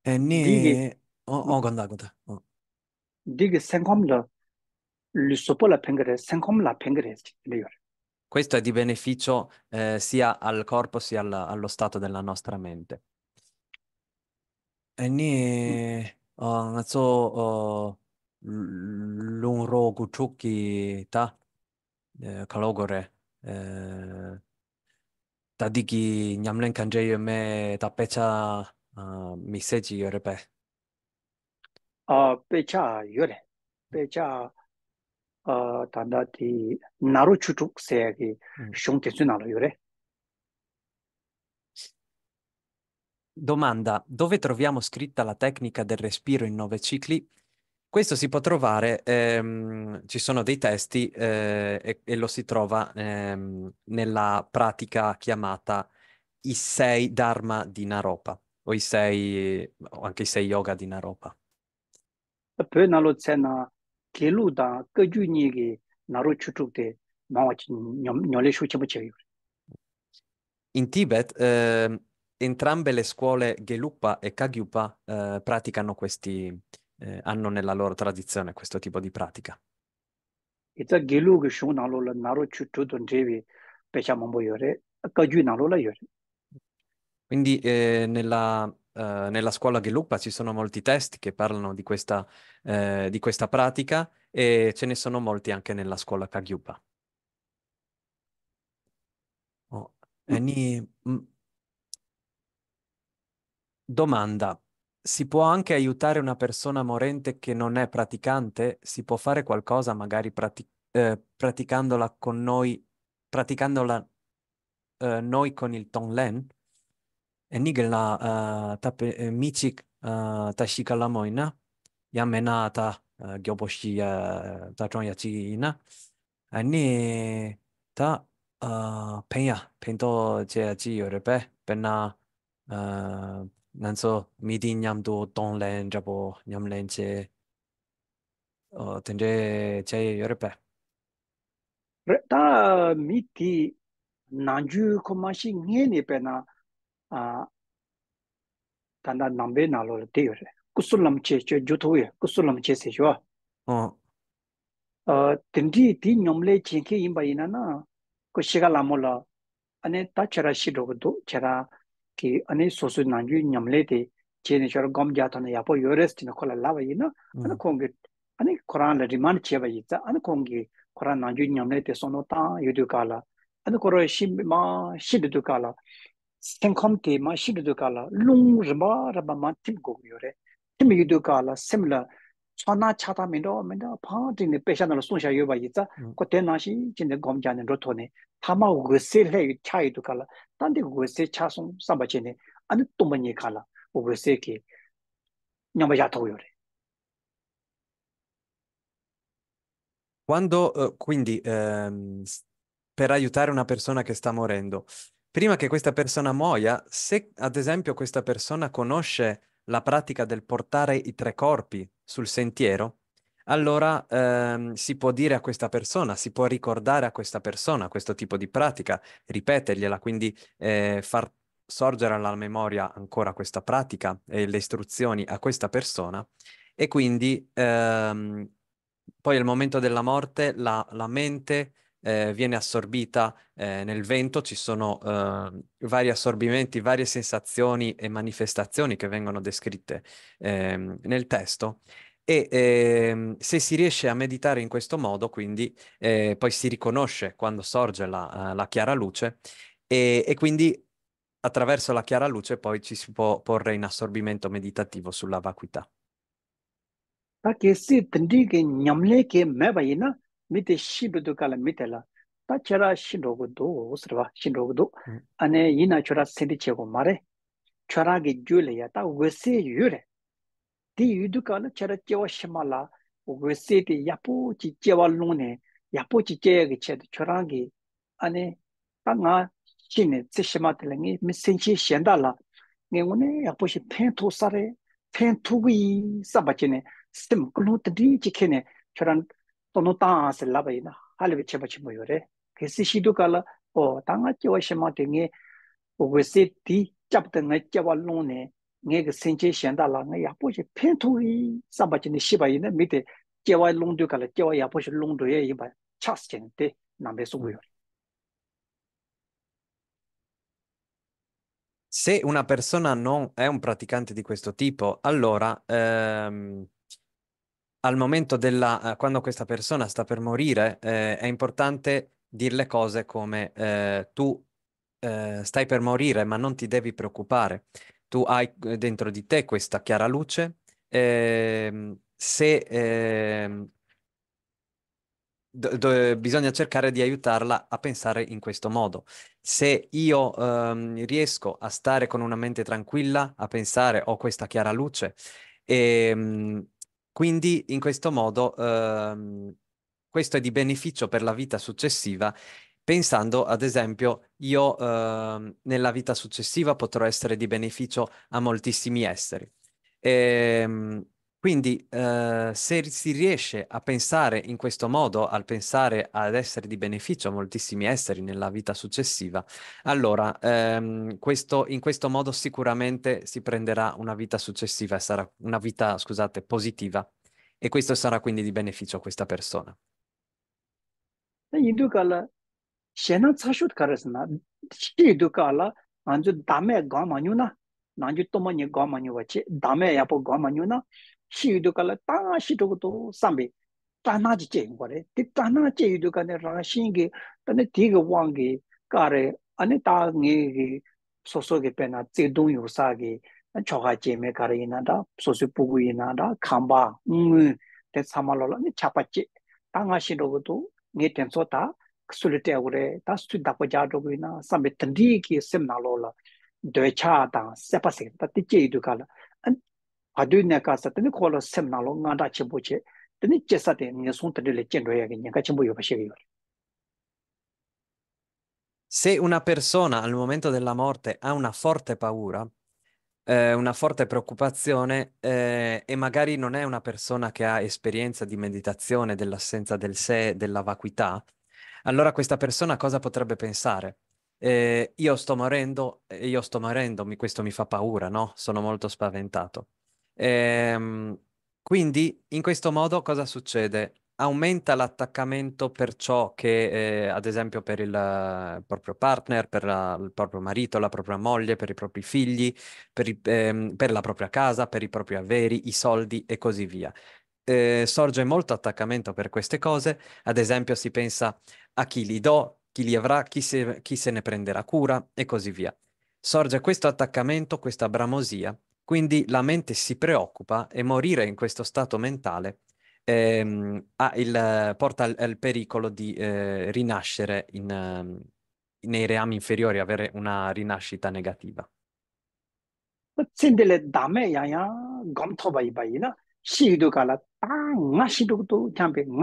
E ne... Oh, guarda. Dighe, senkomla, l'usopola pengere, senkomla pengere, migliore. Questo è di beneficio sia al corpo sia allo stato della nostra mente. Tadiki nyamlen kanjeyo me ta pecha miseji yore pe. Pecha yore. Pecha tanda ti naru chutuk se ki shung tesu naru yore. Domanda: dove troviamo scritta la tecnica del respiro in 9 cicli? Questo si può trovare, ci sono dei testi e lo si trova nella pratica chiamata i 6 Dharma di Naropa, o anche i 6 Yoga di Naropa. Poi nella cena che lui da Kagyupa Narochutte, ma non le sue cose. In Tibet entrambe le scuole Gelugpa e Kagyupa praticano questi. Hanno nella loro tradizione questo tipo di pratica. Quindi nella scuola Gelugpa ci sono molti testi che parlano di questa pratica, e ce ne sono molti anche nella scuola Kagyupa. Oh, domanda: si può anche aiutare una persona morente che non è praticante? Si può fare qualcosa magari praticandola con noi, noi con il Tonglen? E nigela tape michik tashikalamoina yamena ta gyoboshi ta chonyachiina ani ta penya pento cheachi yorepe penna non so, mi di nyamdo Tonglen, giappo, nyamlen c'è, tende c'è Europe. Da mi di nanju comasci niente pena tanda nambe nalo te ore. Kusulam c'è, c'è giutoie, kusulam c'è se c'è. Tendi di nyamle c'è che imba inana, cosciga la mola, ane tacera shirodo, c'era che anni sosu nanju nyamle de chene chor gom jatana yapo yorest na kola lavayina ana kongi ani Quran la demand chebayita ana kongi Quran nanju nyamle de sonota yudukala ana koro shima shidukala stenkom te ma shidukala lung rba rba matim gogyore tim yudukala similar chana chata mendo pa din pesha na sunsha yobayita kotena shi chene gom jane rotone tama gose le chai dukala tante queste chason sabacene and tumani kala oveseki nyabayato yore. Quando quindi per aiutare una persona che sta morendo, prima che questa persona muoia, se ad esempio questa persona conosce la pratica del portare i 3 corpi sul sentiero, allora si può dire a questa persona, si può ricordare a questa persona questo tipo di pratica, ripetergliela, quindi far sorgere alla memoria ancora questa pratica e le istruzioni a questa persona, e quindi poi al momento della morte la mente viene assorbita nel vento, ci sono vari assorbimenti, varie sensazioni e manifestazioni che vengono descritte nel testo. E se si riesce a meditare in questo modo, quindi poi si riconosce quando sorge la chiara luce, e quindi attraverso la chiara luce poi ci si può porre in assorbimento meditativo sulla vacuità. Yudukala Charachewa Shimala, Ugresiti Yapu Chichewa Lune, Yapu Chichegi Chet Chorangi, Ane Tanga Shine, Tishimatelangi, Missinchi Shendala, Neone, Yapushi Pentu Sare, Pentui Sabacine, Stim Glut di Chikine, Choran Tonotas Labaina, Halivichimore, Kesishidukala, O Tanga Chewa Shimatingi, Ugresiti Chaptanachewa Lune. Se una persona non è un praticante di questo tipo, allora al momento quando questa persona sta per morire, è importante dirle cose come tu stai per morire, ma non ti devi preoccupare. Tu hai dentro di te questa chiara luce. Bisogna cercare di aiutarla a pensare in questo modo. Se io riesco a stare con una mente tranquilla, a pensare ho questa chiara luce, quindi in questo modo questo è di beneficio per la vita successiva. Pensando, ad esempio, io nella vita successiva potrò essere di beneficio a moltissimi esseri. Quindi se si riesce a pensare in questo modo, al pensare ad essere di beneficio a moltissimi esseri nella vita successiva, allora in questo modo sicuramente si prenderà una vita successiva, sarà una vita, scusate, positiva, e questo sarà quindi di beneficio a questa persona. Se una persona al momento della morte ha una forte paura, una forte preoccupazione, e magari non è una persona che ha esperienza di meditazione, dell'assenza del sé, della vacuità, allora questa persona cosa potrebbe pensare? Io sto morendo, questo mi fa paura, no? Sono molto spaventato. Quindi in questo modo cosa succede? Aumenta l'attaccamento per ciò che, ad esempio, per il proprio partner, per il proprio marito, la propria moglie, per i propri figli, per la propria casa, per i propri averi, i soldi e così via. Sorge molto attaccamento per queste cose. Ad esempio si pensa a chi li do, chi li avrà, chi se ne prenderà cura e così via. Sorge questo attaccamento, questa bramosia, quindi la mente si preoccupa e morire in questo stato mentale porta al pericolo di rinascere nei reami inferiori, avere una rinascita negativa. Se riusciamo a meditare l'assenza del sé al momento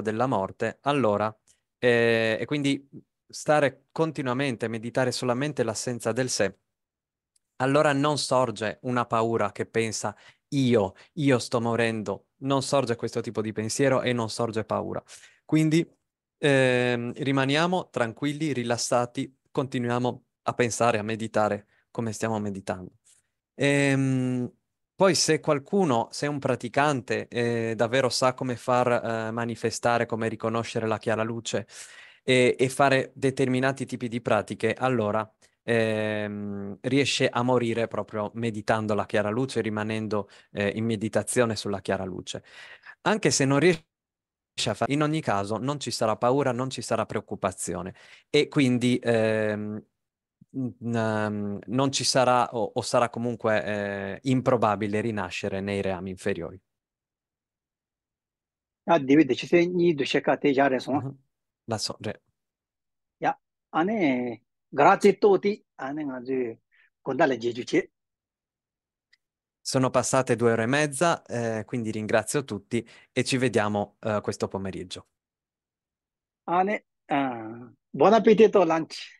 della morte, allora, e quindi stare continuamente, meditare solamente l'assenza del sé, allora non sorge una paura che pensa io sto morendo, non sorge questo tipo di pensiero e non sorge paura. Quindi rimaniamo tranquilli, rilassati, continuiamo a pensare, a meditare come stiamo meditando. Poi se qualcuno, se un praticante davvero sa come far manifestare, come riconoscere la chiara luce e fare determinati tipi di pratiche, allora riesce a morire proprio meditando la chiara luce, rimanendo in meditazione sulla chiara luce. Anche se non riesce a fare, in ogni caso non ci sarà paura, non ci sarà preoccupazione e quindi... non ci sarà o sarà comunque improbabile rinascere nei reami inferiori. La sorge. Sono passate 2 ore e mezza, quindi ringrazio tutti e ci vediamo questo pomeriggio. Buon appetito lunch.